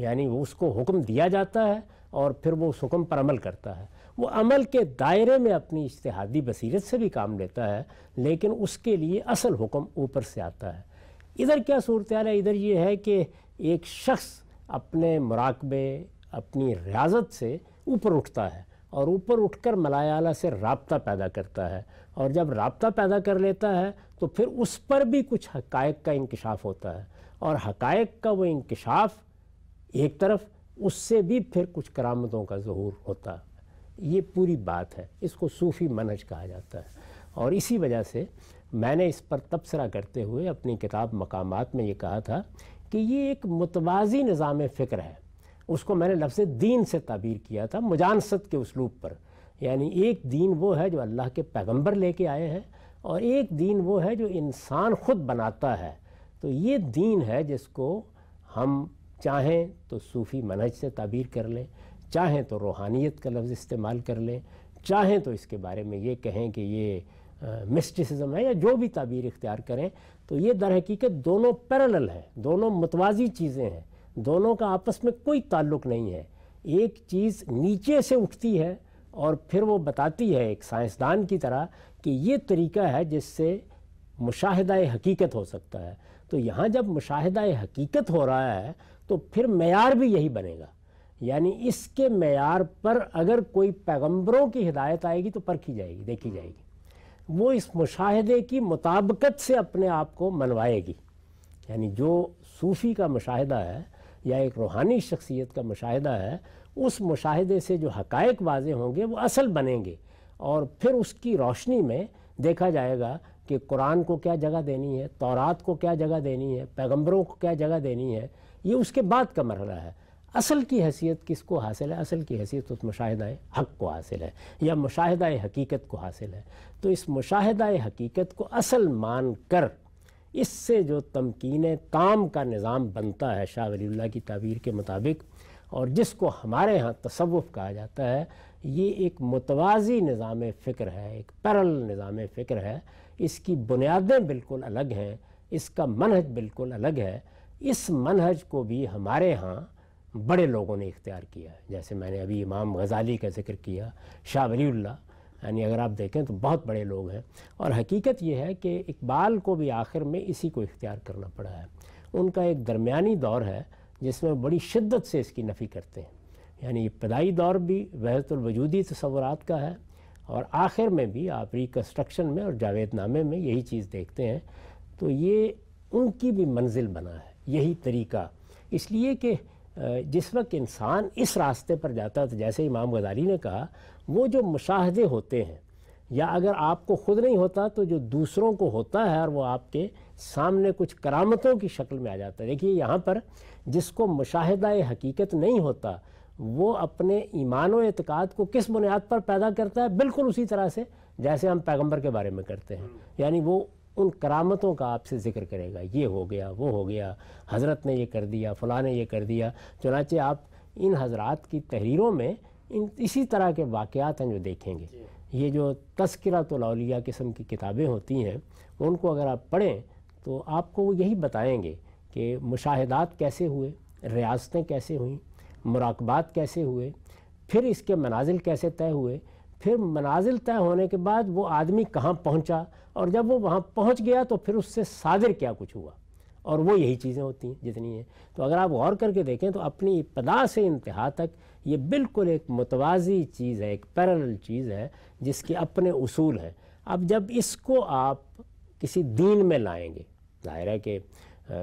यानी वो उसको हुक्म दिया जाता है और फिर वो उस हुक्म पर अमल करता है। वो अमल के दायरे में अपनी इज्तिहादी बसीरत से भी काम लेता है, लेकिन उसके लिए असल हुक्म ऊपर से आता है। इधर क्या सूरत हाल है, इधर ये है कि एक शख्स अपने मुराकबे, अपनी रियाजत से ऊपर उठता है और ऊपर उठकर मलायाला से राब्ता पैदा करता है, और जब राब्ता पैदा कर लेता है तो फिर उस पर भी कुछ हकायक का इंकशाफ होता है, और हकायक का वो इंकशाफ एक तरफ, उससे भी फिर कुछ करामतों का ज़हूर होता है। ये पूरी बात है, इसको सूफ़ी मनहज कहा जाता है। और इसी वजह से मैंने इस पर तबसरा करते हुए अपनी किताब मकामात में ये कहा था कि ये एक मुतवाज़ी निज़ाम फ़िक्र है। उसको मैंने लफ्ज़ दीन से ताबीर किया था, मुजानसत के उसलूब पर। यानी एक दीन वो है जो अल्लाह के पैगंबर लेके आए हैं, और एक दीन वो है जो इंसान ख़ुद बनाता है। तो ये दीन है जिसको हम चाहें तो सूफ़ी मनहज से ताबीर कर लें, चाहें तो रूहानियत का लफ्ज़ इस्तेमाल कर लें, चाहें तो इसके बारे में ये कहें कि ये मिस्टिसिज्म है, या जो भी ताबीर इख्तियार करें। तो ये दर हकीकत दोनों पैरेलल हैं, दोनों मुतवाज़ी चीज़ें हैं, दोनों का आपस में कोई ताल्लुक़ नहीं है। एक चीज़ नीचे से उठती है और फिर वो बताती है एक साइंसदान की तरह कि ये तरीका है जिससे मुशाहिदाए हकीकत हो सकता है। तो यहाँ जब मुशाहिदाए हकीकत हो रहा है तो फिर मेयार भी यही बनेगा, यानी इसके मेयार पर अगर कोई पैगंबरों की हिदायत आएगी तो परखी जाएगी, देखी जाएगी। वो इस मुशाहिदे की मुताबिकत से अपने आप को मनवाएगी। यानी जो सूफ़ी का मुशाहिदा है या एक रूहानी शख्सियत का मुशाहिदा है, उस मुशाहिदे से जो हकायक वाज़े होंगे वो असल बनेंगे, और फिर उसकी रोशनी में देखा जाएगा कि कुरान को क्या जगह देनी है, तौरात को क्या जगह देनी है, पैगंबरों को क्या जगह देनी है। ये उसके बाद का मरहला है। असल की हैसियत किसको हासिल है? असल की हैसियत तो मुशाहिदाए हक़ को हासिल है, या मुशाहिदाए हकीकत को हासिल है। तो इस मुशाहिदाए हकीकत को असल मान कर इससे जो तमकीन ताम का निज़ाम बनता है शाह वलीउल्लाह की ताबीर के मुताबिक, और जिसको हमारे यहाँ तसव्वुफ़ कहा जाता है, ये एक मुतवाज़ी निज़ाम फ़िक्र है, एक पैरेलल निज़ाम फ़िक्र है। इसकी बुनियादें बिल्कुल अलग हैं, इसका मनहज बिल्कुल अलग है। इस मनहज को भी हमारे यहाँ बड़े लोगों ने इख्तियार किया है। जैसे मैंने अभी इमाम ग़ज़ाली का जिक्र किया, शाह वलीउल्लाह, यानी अगर आप देखें तो बहुत बड़े लोग हैं। और हकीकत यह है कि इकबाल को भी आखिर में इसी को इख्तियार करना पड़ा है। उनका एक दरमियानी दौर है जिसमें बड़ी शिद्दत से इसकी नफ़ी करते हैं, यानी इब्तदाई दौर भी वहदतुलवजूदी तसव्वुरात का है और आखिर में भी आप रिकन्स्ट्रक्शन में और जावेदनामे में यही चीज़ देखते हैं। तो ये उनकी भी मंजिल बना है यही तरीका, इसलिए कि जिस वक्त इंसान इस रास्ते पर जाता है तो जैसे इमाम ग़ज़ाली ने कहा वो जो मुशाहदे होते हैं या अगर आपको ख़ुद नहीं होता तो जो दूसरों को होता है और वो आपके सामने कुछ करामतों की शक्ल में आ जाता है। देखिए यहाँ पर जिसको मुशाहदा हकीकत नहीं होता वो अपने ईमान और एतकाद को किस बुनियाद पर पैदा करता है, बिल्कुल उसी तरह से जैसे हम पैगंबर के बारे में करते हैं, यानी वो उन करामतों का आपसे ज़िक्र करेगा, ये हो गया वो हो गया, हज़रत ने ये कर दिया, फ़लाँ ने ये कर दिया। चुनाचे आप इन हज़रात की तहरीरों में इसी तरह के वाक़यात हैं जो देखेंगे। ये जो तज़किरतुल औलिया किस्म की किताबें होती हैं उनको अगर आप पढ़ें तो आपको वो यही बताएँगे कि मुशाहदात कैसे हुए, रियासतें कैसे हुईं, मुराकबात कैसे हुए, फिर इसके मनाजिल कैसे तय हुए, फिर मनाजिल तय होने के बाद वो आदमी कहाँ पहुँचा और जब वो वहाँ पहुँच गया तो फिर उससे सादिर क्या कुछ हुआ। और वो यही चीज़ें होती हैं जितनी हैं। तो अगर आप गौर करके देखें तो अपनी इब्तिदा से इंतहा तक ये बिल्कुल एक मुतवाज़ी चीज़ है, एक पैरेलल चीज़ है जिसके अपने उसूल हैं। अब जब इसको आप किसी दीन में लाएँगे, ज़ाहिर है कि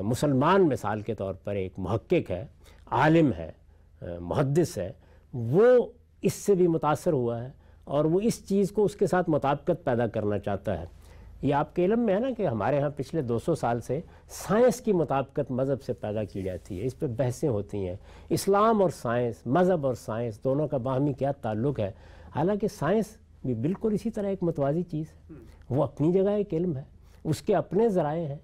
मुसलमान मिसाल के तौर पर एक मुहक्किक है, आलिम है, मुहद्दिस है, वो इससे भी मुतासर हुआ है और वो इस चीज़ को उसके साथ मुताबिकत पैदा करना चाहता है। ये आपके इल्म में है ना कि हमारे यहाँ पिछले 200 साल से साइंस की मुताबिकत मज़हब से पैदा की जाती है, इस पर बहसें होती हैं, इस्लाम और साइंस, मज़हब और साइंस दोनों का बाहमी क्या ताल्लुक़ है। हालांकि साइंस भी बिल्कुल इसी तरह एक मुतवाज़ी चीज़ है, वो अपनी जगह एक इल्म है, उसके अपने ज़राए हैं,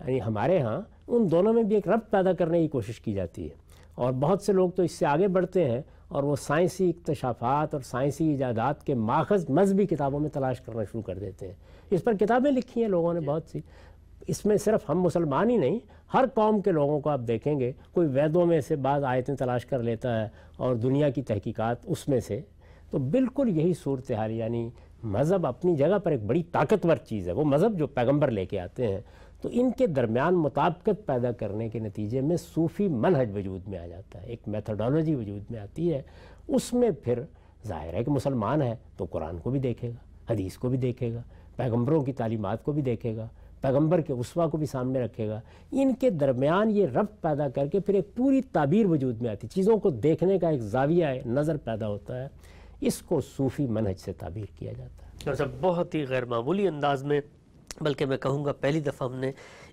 यानी हमारे यहाँ उन दोनों में भी एक रब्त पैदा करने की कोशिश की जाती है। और बहुत से लोग तो इससे आगे बढ़ते हैं और वो साइंसी इक्तिशाफात और साइंसी इजादात के माखज़ मजहबी किताबों में तलाश करना शुरू कर देते हैं। इस पर किताबें लिखी हैं लोगों ने बहुत सी, इसमें सिर्फ हम मुसलमान ही नहीं हर कौम के लोगों को आप देखेंगे कोई वैदों में से बाज़ आयतें तलाश कर लेता है और दुनिया की तहकीकात उसमें से। तो बिल्कुल यही सूरत हाल, यानी मज़हब अपनी जगह पर एक बड़ी ताकतवर चीज़ है, वो मज़हब जो पैगम्बर लेके आते हैं। तो इनके दरमियान मुताबिकत पैदा करने के नतीजे में सूफ़ी मनहज वजूद में आ जाता है, एक मेथडोलॉजी वजूद में आती है। उसमें फिर ज़ाहिर है कि मुसलमान है तो कुरान को भी देखेगा, हदीस को भी देखेगा, पैगंबरों की तालीमात को भी देखेगा, पैगंबर के उसवा को भी सामने रखेगा। इनके दरमियान ये रब्त पैदा करके फिर एक पूरी ताबीर वजूद में आती है, चीज़ों को देखने का एक ज़ाविया नज़र पैदा होता है। इसको सूफ़ी मनहज से ताबीर किया जाता है। बहुत ही गैर मामूली अंदाज़ में, बल्कि मैं कहूँगा पहली दफ़ा हमने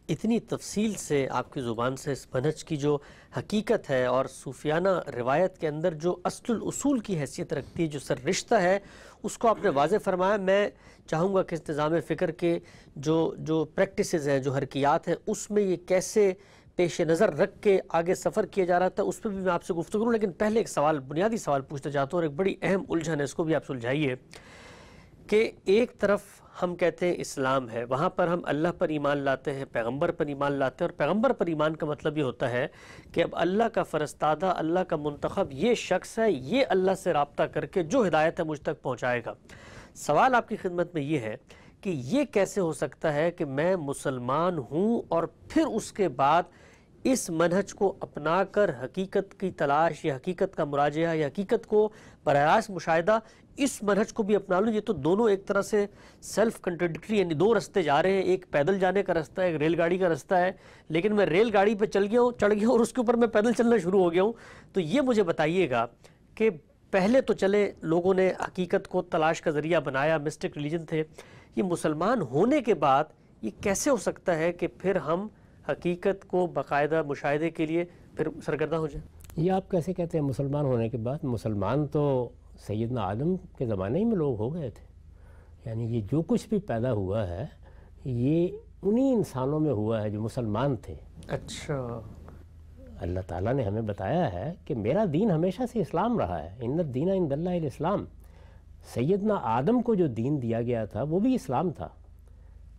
इतनी तफसील से आपकी ज़ुबान से इस मनहज की जो हकीकत है और सूफियाना रिवायत के अंदर जो असलुल उसूल की हैसियत रखती है, जो सर रिश्ता है, उसको आपने वाज़े फरमाया। मैं चाहूँगा कि इंतज़ाम फ़िक्र के जो प्रैक्टिसेस हैं, जो हरकियात हैं, उसमें ये कैसे पेश नज़र रख के आगे सफ़र किया जा रहा था, उस पर भी मैं आपसे गुफ्तगू करूँ। लेकिन पहले एक सवाल, बुनियादी सवाल पूछना चाहता हूँ और एक बड़ी अहम उलझन है, इसको भी आप सुलझाइए कि एक तरफ हम कहते हैं इस्लाम है, वहाँ पर हम अल्लाह पर ईमान लाते हैं, पैगंबर पर ईमान लाते हैं, और पैगंबर पर ईमान का मतलब ये होता है कि अब अल्लाह का फरस्तादा, अल्लाह का मुंतखब ये शख्स है, ये अल्लाह से रब्ता करके जो हिदायत है मुझ तक पहुँचाएगा। सवाल आपकी खिदमत में ये है कि ये कैसे हो सकता है कि मैं मुसलमान हूँ और फिर उसके बाद इस मनहज को अपनाकर हकीकत की तलाश या हकीकत का मुराजहा या हकीकत को बरारास मुशाहिदा, इस मनहज को भी अपना लूँ। ये तो दोनों एक तरह से सेल्फ कंट्रडिक्टरी, यानी दो रास्ते जा रहे हैं, एक पैदल जाने का रास्ता है, एक रेलगाड़ी का रास्ता है। लेकिन मैं रेलगाड़ी पर चढ़ गया हूँ और उसके ऊपर मैं पैदल चलना शुरू हो गया हूँ। तो ये मुझे बताइएगा कि पहले तो चले लोगों ने हकीकत को तलाश का ज़रिया बनाया, मिस्टिक रिलीजन थे, ये मुसलमान होने के बाद ये कैसे हो सकता है कि फिर हम हकीकत को बाकायदा मुशाहिदे के लिए फिर सरगर्दा हो जाए? ये आप कैसे कहते हैं मुसलमान होने के बाद? मुसलमान तो सैयदना आदम के ज़माने में लोग हो गए थे, यानी ये जो कुछ भी पैदा हुआ है ये उन्हीं इंसानों में हुआ है जो मुसलमान थे। अच्छा, अल्लाह ताला ने हमें बताया है कि मेरा दीन हमेशा से इस्लाम रहा है, इन्नद दीना इंदल्लाहिल इस्लाम। सैयदना आदम को जो दीन दिया गया था वो भी इस्लाम था।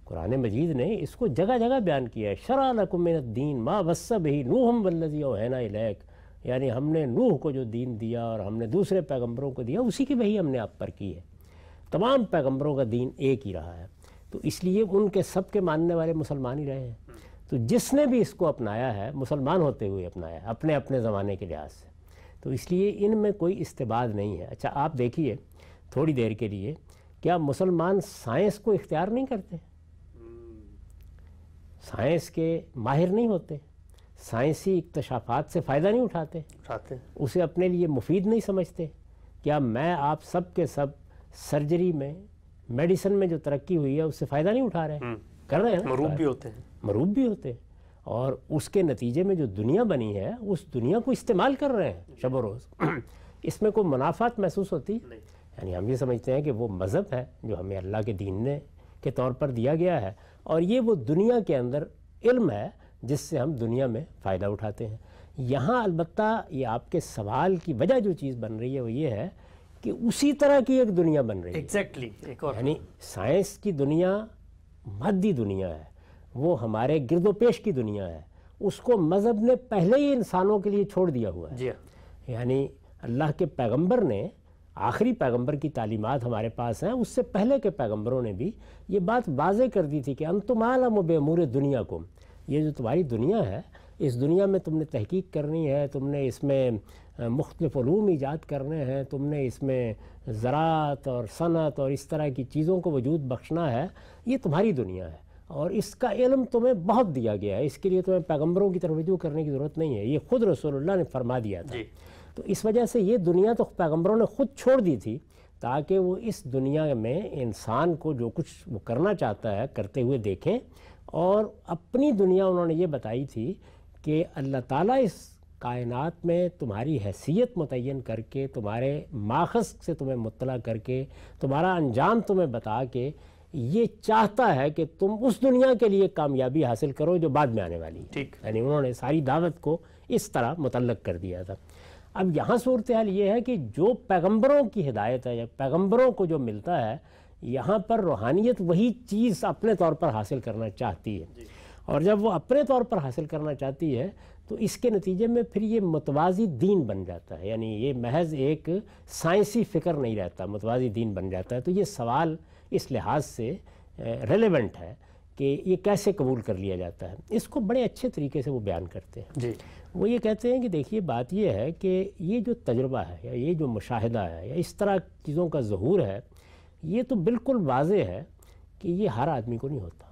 कुरान मजीद ने इसको जगह जगह बयान किया है, शरअ लकुम मिनद्दीन मा वस्सा बिही नूहम वल्लज़ी औहैना इलैक, यानी हमने नूह को जो दीन दिया और हमने दूसरे पैगंबरों को दिया उसी की वही हमने आप पर की है। तमाम पैगम्बरों का दीन एक ही रहा है, तो इसलिए उनके सब के मानने वाले मुसलमान ही रहे हैं। तो जिसने भी इसको अपनाया है मुसलमान होते हुए अपनाया अपने अपने ज़माने के लिहाज से, तो इसलिए इनमें कोई इस्तेबाद नहीं है। अच्छा आप देखिए थोड़ी देर के लिए, क्या मुसलमान साइंस को इख्तियार नहीं करते? साइंस के माहिर नहीं होते, साइंसी इक्तशाफात से फ़ायदा नहीं उठाते, उसे अपने लिए मुफीद नहीं समझते। क्या मैं आप सब के सब सर्जरी में, मेडिसिन में जो तरक्की हुई है उससे फ़ायदा नहीं उठा रहे हैं? कर रहे हैं, मरूब भी होते हैं, मरूब भी होते हैं, और उसके नतीजे में जो दुनिया बनी है उस दुनिया को इस्तेमाल कर रहे हैं शब रोज़। इसमें कोई मुनाफात महसूस होती है? यानी हम ये समझते हैं कि वो मज़हब है जो हमें अल्लाह के दीन ने के तौर पर दिया गया है, और ये वो दुनिया के अंदर इल्म है जिससे हम दुनिया में फ़ायदा उठाते हैं। यहाँ अलबत्ता ये आपके सवाल की वजह जो चीज़ बन रही है वो ये है कि उसी तरह की एक दुनिया बन रही है। एग्जैक्टली, यानी साइंस की दुनिया मादी दुनिया है, वो हमारे गिरदोपेश की दुनिया है, उसको मज़हब ने पहले ही इंसानों के लिए छोड़ दिया हुआ है। यानी अल्लाह के पैगंबर ने, आखिरी पैगंबर की तालीमात हमारे पास हैं, उससे पहले के पैगंबरों ने भी ये बात वाजे कर दी थी कि अंतुम आलमु बिअमूर दुनिया को, ये जो तुम्हारी दुनिया है इस दुनिया में तुमने तहकीक करनी है, तुमने इसमें मुख्तलिफ उलूम ईजाद करने हैं, तुमने इसमें ज़रात और सनत और इस तरह की चीज़ों को वजूद बख्शना है, ये तुम्हारी दुनिया है और इसका इल्म तुम्हें बहुत दिया गया है, इसके लिए तुम्हें पैगम्बरों की तरफ रुजू करने की ज़रूरत नहीं है, ये ख़ुद रसूलुल्लाह ने फरमा दिया था। तो इस वजह से ये दुनिया तो पैगम्बरों ने ख़ुद छोड़ दी थी ताकि वो इस दुनिया में इंसान को जो कुछ वो करना चाहता है करते हुए देखें, और अपनी दुनिया उन्होंने ये बताई थी कि अल्लाह ताला इस कायनात में तुम्हारी हैसियत मुतय्यन करके, तुम्हारे माखज़ से तुम्हें मुत्तला करके, तुम्हारा अंजाम तुम्हें बता के ये चाहता है कि तुम उस दुनिया के लिए कामयाबी हासिल करो जो बाद में आने वाली है। ठीक, यानी उन्होंने सारी दावत को इस तरह मुतल्लक कर दिया था। अब यहाँ सूरत हाल ये है कि जो पैगम्बरों की हिदायत है या पैगम्बरों को जो मिलता है, यहाँ पर रूहानियत वही चीज़ अपने तौर पर हासिल करना चाहती है, और जब वो अपने तौर पर हासिल करना चाहती है तो इसके नतीजे में फिर ये मुतवाज़ी दीन बन जाता है। यानी ये महज एक साइंसी फ़िक्र नहीं रहता, मुतवाज़ी दीन बन जाता है। तो ये सवाल इस लिहाज से रेलेवेंट है कि ये कैसे कबूल कर लिया जाता है। इसको बड़े अच्छे तरीके से वो बयान करते हैं जी। वो ये कहते हैं कि देखिए बात ये है कि ये जो तजुर्बा है या ये जो मुशाहिदा है या इस तरह चीज़ों का ज़हूर है, ये तो बिल्कुल वाज़े है कि ये हर आदमी को नहीं होता।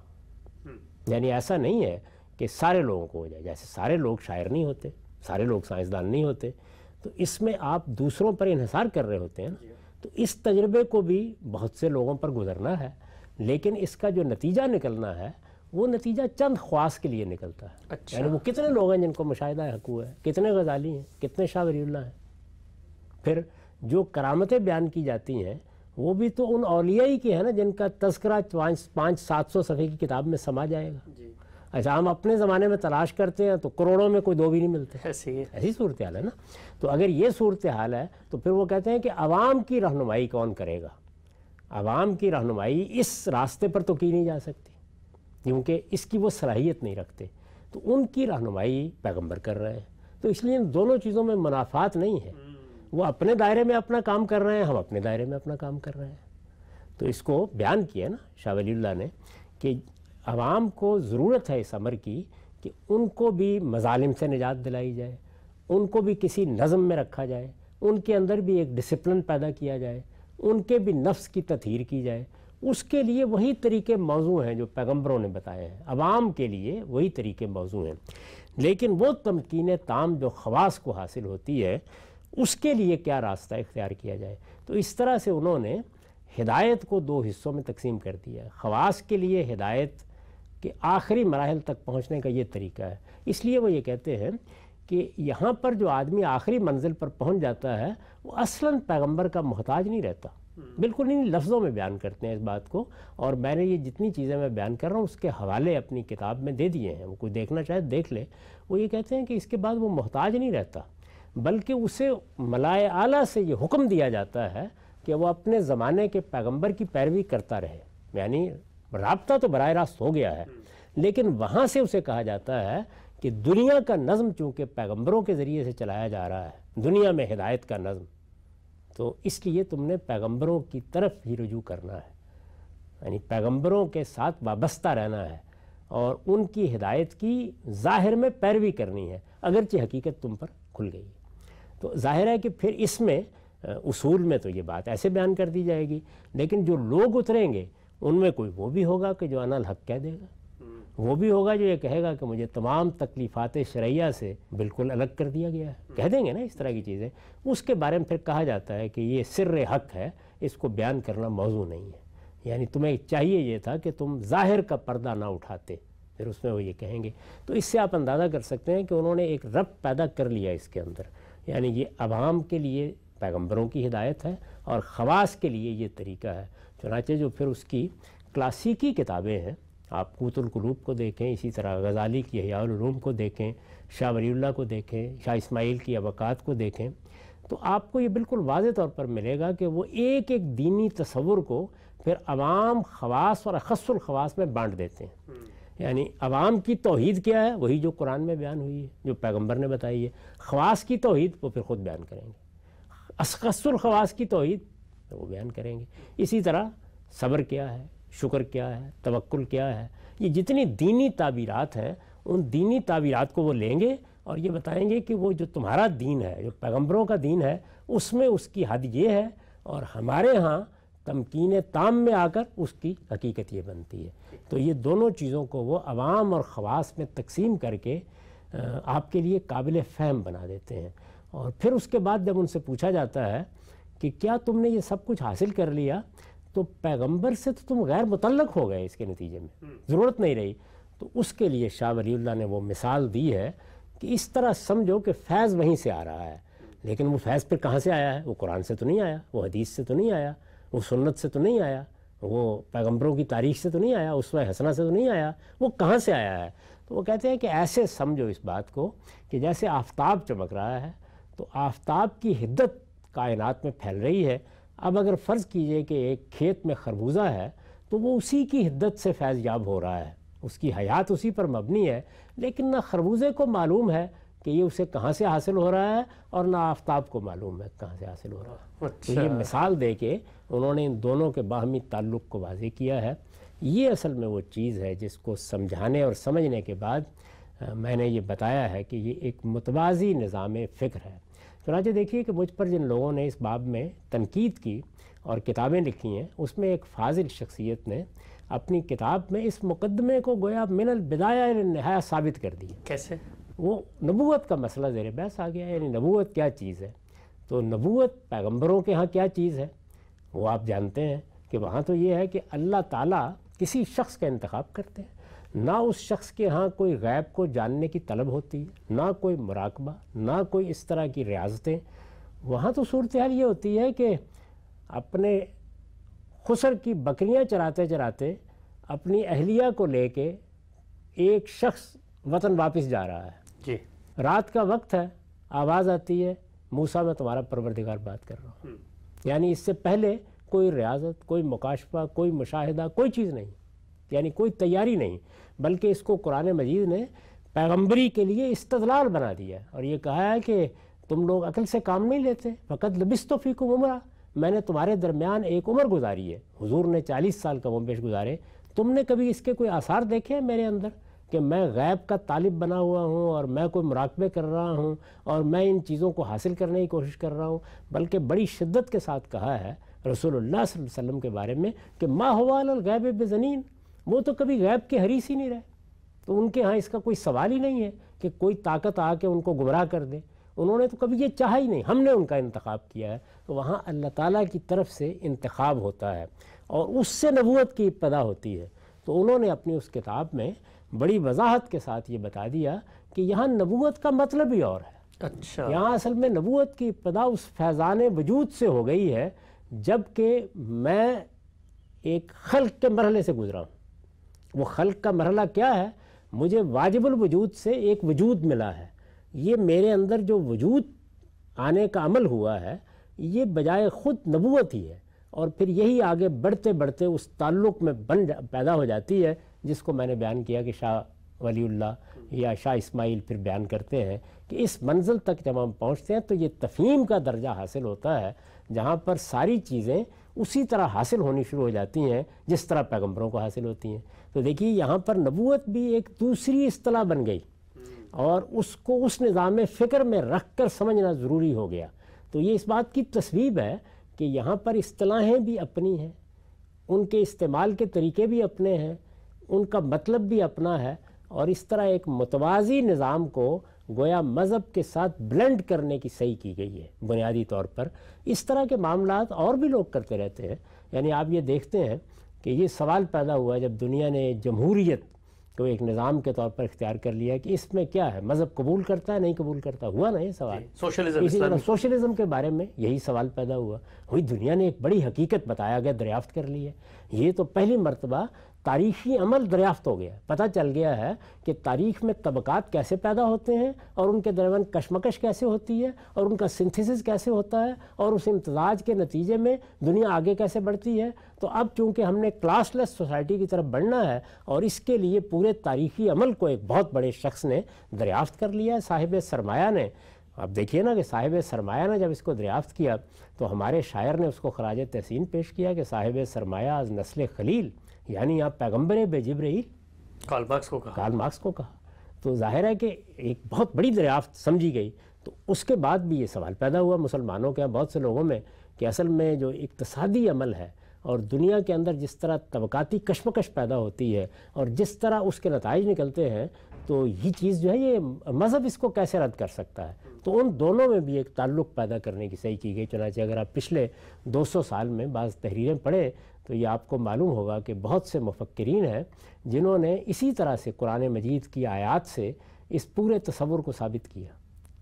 यानी ऐसा नहीं है कि सारे लोगों को हो जाए, जैसे सारे लोग शायर नहीं होते, सारे लोग साइंसदान नहीं होते, तो इसमें आप दूसरों पर इन्हसार कर रहे होते हैं ना। तो इस तजुर्बे को भी बहुत से लोगों पर गुजरना है, लेकिन इसका जो नतीजा निकलना है वो नतीजा चंद ख्वास के लिए निकलता है। अच्छा। यानी वो कितने लोग हैं जिनको मुशाहिदा हक हुआ है, कितने ग़ज़ाली हैं, कितने शाह वलीउल्लाह हैं। फिर जो करामतें बयान की जाती हैं वो भी तो उन औलिया ही के हैं ना जिनका तस्करा 500-700 सफ़े की किताब में समा जाएगा। अच्छा, हम अपने ज़माने में तलाश करते हैं तो करोड़ों में कोई दो भी नहीं मिलते। ऐसी सूरत हाल है ना। तो अगर ये सूरत हाल है तो फिर वो कहते हैं कि आवाम की रहनुमाई कौन करेगा। आवाम की रहनुमाई इस रास्ते पर तो की नहीं जा सकती क्योंकि इसकी वो सलाहियत नहीं रखते, तो उनकी रहनुमाई पैगम्बर कर रहे हैं। तो इसलिए इन दोनों चीज़ों में मुनाफात नहीं है, वो अपने दायरे में अपना काम कर रहे हैं, हम अपने दायरे में अपना काम कर रहे हैं। तो इसको बयान किया ना शाह वलीउल्लाह ने कि आवाम को ज़रूरत है इस अमर की कि उनको भी मज़ालिम से निजात दिलाई जाए, उनको भी किसी नज़म में रखा जाए, उनके अंदर भी एक डिसिप्लिन पैदा किया जाए, उनके भी नफ्स की तत्हीर की जाए। उसके लिए वही तरीके मौजू हैं जो पैगम्बरों ने बताए हैं, आवाम के लिए वही तरीके मौजू हैं। लेकिन वो तमकीन ताम जो खवास को हासिल होती है उसके लिए क्या रास्ता इख्तियार किया जाए। तो इस तरह से उन्होंने हिदायत को दो हिस्सों में तकसीम कर दिया है। खवास के लिए हिदायत के आखिरी मराहल तक पहुँचने का ये तरीका है। इसलिए वो ये कहते हैं कि यहाँ पर जो आदमी आखिरी मंजिल पर पहुँच जाता है वो असलन पैगम्बर का मोहताज नहीं रहता। बिल्कुल इन लफ्ज़ों में बयान करते हैं इस बात को, और मैंने ये जितनी चीज़ें मैं बयान कर रहा हूँ उसके हवाले अपनी किताब में दे दिए हैं, वो कोई देखना चाहे देख ले। वो ये कहते हैं कि इसके बाद वो मोहताज नहीं रहता, बल्कि उसे मलाए आला से ये हुक्म दिया जाता है कि वह अपने ज़माने के पैगंबर की पैरवी करता रहे। यानी राब्ता तो बराह रास्त हो गया है, लेकिन वहाँ से उसे कहा जाता है कि दुनिया का नज़म चूँकि पैगंबरों के ज़रिए से चलाया जा रहा है, दुनिया में हिदायत का नज़म तो इसलिए तुमने पैगंबरों की तरफ ही रुजू करना है, यानी पैगंबरों के साथ वाबस्ता रहना है और उनकी हिदायत की ज़ाहिर में पैरवी करनी है, अगरचे हकीकत तुम पर खुल गई है। तो ज़ाहिर है कि फिर इसमें उसूल में तो ये बात ऐसे बयान कर दी जाएगी, लेकिन जो लोग उतरेंगे उनमें कोई वो भी होगा कि जो अनल हक कह देगा, वो भी होगा जो ये कहेगा कि मुझे तमाम तकलीफ़ात शरईया से बिल्कुल अलग कर दिया गया है, कह देंगे ना इस तरह की चीज़ें। उसके बारे में फिर कहा जाता है कि ये सिर्र हक है, इसको बयान करना मौजू नहीं है, यानी तुम्हें चाहिए ये था कि तुम ज़ाहिर का पर्दा ना उठाते, फिर उसमें वो ये कहेंगे। तो इससे आप अंदाज़ा कर सकते हैं कि उन्होंने एक रब पैदा कर लिया इसके अंदर, यानी ये आवाम के लिए पैगम्बरों की हिदायत है और ख़वास के लिए ये तरीका है। चुनाचे जो फिर उसकी क्लासिकी किताबें हैं, आप क़ुतुल कुलूब को देखें, इसी तरह ग़ज़ाली की इहयाउल उलूम को देखें, शाह वलीउल्लाह को देखें, शाह इस्माईल की अबकात को देखें, तो आपको ये बिल्कुल वाज़े तौर पर मिलेगा कि वो एक एक दीनी तस्वुर को फिर आवाम ख़वास और अख़स्सुल ख़वास में बाँट देते हैं। यानी आवाम की तौहीद क्या है, वही जो कुरान में बयान हुई है, जो पैगम्बर ने बताई है। ख़वास की तौहीद वो फिर ख़ुद बयान करेंगे, अस्कसुल ख़वास की तौहीद वो बयान करेंगे। इसी तरह सब्र क्या है, शुक्र क्या है, तवक्कुल क्या है, ये जितनी दीनी ताबीरात हैं उन दीनी ताबीरात को वो लेंगे और ये बताएंगे कि वो जो तुम्हारा दीन है, जो पैगंबरों का दीन है, उसमें उसकी हद ये है और हमारे यहाँ तमकीन ताम में आकर उसकी हकीकत ये बनती है। तो ये दोनों चीज़ों को वो आवाम और ख़वास में तकसीम करके आपके लिए काबिल फ़हम बना देते हैं। और फिर उसके बाद जब उनसे पूछा जाता है कि क्या तुमने ये सब कुछ हासिल कर लिया, तो पैगंबर से तो तुम गैर मुतल्लक़ हो गए, इसके नतीजे में ज़रूरत नहीं रही। तो उसके लिए शाह वलीउल्लाह ने वो मिसाल दी है कि इस तरह समझो कि फैज़ वहीं से आ रहा है, लेकिन वो फैज़ फिर कहाँ से आया है? वो कुरान से तो नहीं आया, वो हदीस से तो नहीं आया, वो सुन्नत से तो नहीं आया, वो पैगंबरों की तारीख से तो नहीं आया, उसवा हसना से तो नहीं आया, वो कहाँ से आया है? तो वो कहते हैं कि ऐसे समझो इस बात को कि जैसे आफ्ताब चमक रहा है, तो आफ्ताब की हिद्दत कायनात में फैल रही है। अब अगर फ़र्ज़ कीजिए कि एक खेत में खरबूजा है, तो वो उसी की हिद्दत से फैज़ याब हो रहा है, उसकी हयात उसी पर मबनी है, लेकिन ना खरबूजे को मालूम है कि ये उसे कहाँ से हासिल हो रहा है और ना आफ्ताब को मालूम है कहाँ से हासिल हो रहा है। तो ये मिसाल दे के उन्होंने इन दोनों के बाहमी ताल्लुक़ को वाज़े किया है। ये असल में वो चीज़ है जिसको समझाने और समझने के बाद मैंने ये बताया है कि ये एक मुतवाज़ी निज़ाम फ़िक्र है। चुनांचे देखिए कि मुझ पर जिन लोगों ने इस बाब में तनकीद की और किताबें लिखी हैं, उसमें एक फाजिल शख्सियत ने अपनी किताब में इस मुकदमे को गोया मिनल बिदाया इल निहाया साबित कर दिया। कैसे? वो नबूवत का मसला ज़ेर बहस आ गया, यानी नबूवत क्या चीज़ है। तो नबूवत पैगंबरों के यहाँ क्या चीज़ है, वो आप जानते हैं कि वहाँ तो ये है कि अल्लाह ताला किसी शख्स का इंतखाब करते हैं, ना उस शख्स के यहाँ कोई गैब को जानने की तलब होती है, ना कोई मुराकबा, ना कोई इस तरह की रियासतें। वहाँ तो सूरत हाल ये होती है कि अपने खुसर की बकरियाँ चराते चराते अपनी अहलिया को लेके एक शख्स वतन वापस जा रहा है जी। रात का वक्त है, आवाज़ आती है, मूसा मैं तुम्हारा परवरदिगार बात कर रहा हूँ। यानी इससे पहले कोई रियासत, कोई मुकाशफा, कोई मुशाहिदा, कोई चीज़ नहीं, यानी कोई तैयारी नहीं, बल्कि इसको कुरान मजीद ने पैगंबरी के लिए इस्तदलाल बना दिया और ये कहा है कि तुम लोग अकल से काम नहीं लेते। फ़कत लबिस्तो फ़ीकुम उम्रा, मैंने तुम्हारे दरमियान एक उम्र गुजारी है। हुजूर ने 40 साल का उम्पेश गुजारे, तुमने कभी इसके कोई आसार देखे हैं मेरे अंदर कि मैं गैब का तालिब बना हुआ हूँ और मैं कोई मुराकबे कर रहा हूँ और मैं इन चीज़ों को हासिल करने की कोशिश कर रहा हूँ? बल्कि बड़ी शिद्दत के साथ कहा है रसूलुल्लाह सल्लल्लाहु अलैहि वसल्लम के बारे में कि मा हुवा अल गैब बिज़नीन, वो तो कभी गैब के हरीस ही नहीं रहे, तो उनके यहाँ इसका कोई सवाल ही नहीं है कि कोई ताकत आके उनको गुमराह कर दे। उन्होंने तो कभी ये चाहा ही नहीं, हमने उनका इंतखाब किया है। तो वहाँ अल्लाह ताला की तरफ से इंतखाब होता है और उससे नबूवत की इब्तिदा होती है। तो उन्होंने अपनी उस किताब में बड़ी वजाहत के साथ ये बता दिया कि यहाँ नबूवत का मतलब ही और है। अच्छा, यहाँ असल में नबूवत की इब्तिदा उस फैज़ान वजूद से हो गई है, जबकि मैं एक खल्क के मरहले से गुजरा हूँ। वो खल्क का मरहला क्या है? मुझे वाजिबुल वजूद से एक वजूद मिला है। ये मेरे अंदर जो वजूद आने का अमल हुआ है, ये बजाय ख़ुद नबूवत ही है और फिर यही आगे बढ़ते बढ़ते उस ताल्लुक़ में पैदा हो जाती है जिसको मैंने बयान किया कि शाह वलीउल्लाह या शाह इस्माईल फिर बयान करते हैं कि इस मंजिल तक जब हम पहुँचते हैं तो ये तफ़हीम का दर्जा हासिल होता है जहाँ पर सारी चीज़ें उसी तरह हासिल होनी शुरू हो जाती हैं जिस तरह पैगम्बरों को हासिल होती हैं। तो देखिए यहाँ पर नबूवत भी एक दूसरी इस्तलाह बन गई और उसको उस निज़ाम फ़िक्र में रख कर समझना ज़रूरी हो गया। तो ये इस बात की तस्वीब है कि यहाँ पर इस्तलाहें भी अपनी हैं, उनके इस्तेमाल के तरीके भी अपने हैं, उनका मतलब भी अपना है, और इस तरह एक मुतवाज़ी निज़ाम को गोया मज़हब के साथ ब्लेंड करने की सही की गई है। बुनियादी तौर पर इस तरह के मामलात और भी लोग करते रहते हैं। यानी आप ये देखते हैं कि ये सवाल पैदा हुआ जब दुनिया ने जमहूरियत को एक निज़ाम के तौर पर इख्तियार कर लिया कि इसमें क्या है, मज़हब कबूल करता है नहीं कबूल करता, हुआ ना ये सवाल। सोशलिज़म के बारे में यही सवाल पैदा हुआ, वही दुनिया ने एक बड़ी हकीकत बताया गया, दरियाफ़्त कर ली है। ये तो पहली मरतबा तारीख़ी अमल दरियाफ़्त हो गया, पता चल गया है कि तारीख़ में तबक़ात कैसे पैदा होते हैं और उनके दरमियान कशमकश कैसे होती है और उनका सिंथेसिस कैसे होता है और उस इम्तज़ाज के नतीजे में दुनिया आगे कैसे बढ़ती है। तो अब चूँकि हमने क्लासलेस सोसाइटी की तरफ बढ़ना है और इसके लिए पूरे तारीख़ी अमल को एक बहुत बड़े शख्स ने दरियाफ़्त कर लिया है, साहिब सरमाया ने। अब देखिए ना कि साहिब सरमाया ने जब इसको दरियाफ़्त किया तो हमारे शायर ने उसको ख़राज तहसीन पेश किया कि साहिब सरमाया आज नस्ल खलील, यानी आप पैगम्बर बेजिब्राइल, कार्ल मार्क्स को कहा। तो जाहिर है कि एक बहुत बड़ी दरियाफ़्त समझी गई। तो उसके बाद भी ये सवाल पैदा हुआ मुसलमानों के यहाँ बहुत से लोगों में कि असल में जो इक्तसादी अमल है और दुनिया के अंदर जिस तरह तबकाती कशमकश पैदा होती है और जिस तरह उसके नताइज निकलते हैं, तो ये चीज़ जो है ये मज़हब इसको कैसे रद्द कर सकता है। तो उन दोनों में भी एक ताल्लुक़ पैदा करने की सही की गई। चुनांचे अगर आप पिछले 200 साल में बाज़ तहरीरें पढ़ें तो ये आपको मालूम होगा कि बहुत से मुफक्किरीन हैं जिन्होंने इसी तरह से कुरान मजीद की आयात से इस पूरे तस्वुर को साबित किया,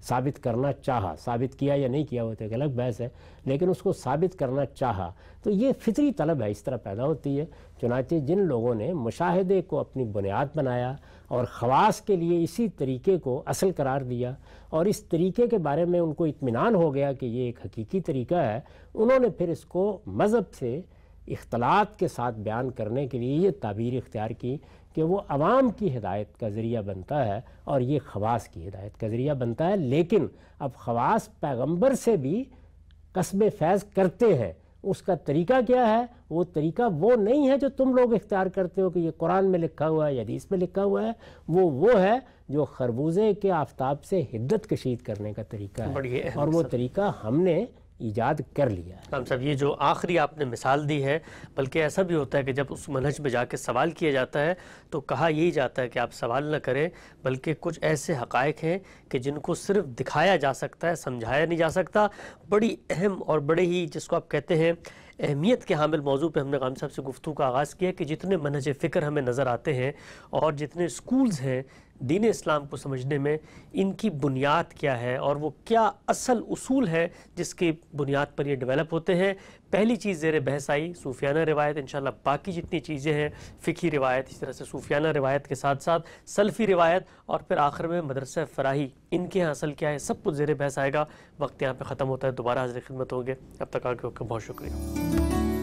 साबित करना चाहा। साबित किया या नहीं किया वो तो एक अलग बहस है, लेकिन उसको साबित करना चाहा। तो ये फितरी तलब है, इस तरह पैदा होती है। चुनांचे जिन लोगों ने मुशाहदे को अपनी बुनियाद बनाया और ख़वास के लिए इसी तरीके को असल करार दिया और इस तरीके के बारे में उनको इत्मीनान हो गया कि ये एक हकीकी तरीका है, उन्होंने फिर इसको मज़हब से इख्तलात के साथ बयान करने के लिए ये ताबीर इख्तियार की कि वो आवाम की हिदायत का ज़रिया बनता है और ये ख़वास की हिदायत का ज़रिया बनता है। लेकिन अब ख़वास पैगंबर से भी कस्बे फैज़ करते हैं। उसका तरीका क्या है? वो तरीका वो नहीं है जो तुम लोग इख्तियार करते हो कि ये कुरान में लिखा हुआ है, हदीस में लिखा हुआ है। वो है जो खरबूजे के आफ्ताब से हिद्दत कशीद करने का तरीका है, और वो तरीका हमने ईजाद कर लिया। हम सब ये जो आखिरी आपने मिसाल दी है, बल्कि ऐसा भी होता है कि जब उस मनहज में जाके सवाल किया जाता है तो कहा यही जाता है कि आप सवाल न करें, बल्कि कुछ ऐसे हक़ाइक़ हैं कि जिनको सिर्फ दिखाया जा सकता है, समझाया नहीं जा सकता। बड़ी अहम और बड़े ही जिसको आप कहते हैं अहमियत के हामिल मौजू पे हमने ग़ामी साहब से गुफ्तगू का आगाज़ किया कि जितने मनहज फ़िक्र हमें नज़र आते हैं और जितने स्कूल्स हैं दीन इस्लाम को समझने में, इनकी बुनियाद क्या है और वो क्या असल उसूल है जिसकी बुनियाद पर ये डेवलप होते हैं। पहली चीज़ ज़ेर बहस आई सूफियाना रिवायत। इंशाल्लाह बाकी जितनी चीज़ें हैं, फ़िकी रिवायत, इस तरह से सूफियाना रिवायत के साथ साथ सल्फ़ी रिवायत, और फिर आखिर में मदरसा फ़राही, इनके यहाँ असल क्या है, सब कुछ ज़ेर बहस आएगा। वक्त यहाँ पर ख़त्म होता है, दोबारा हाज़िर खिदमत होंगे। अब तक आके बहुत शुक्रिया।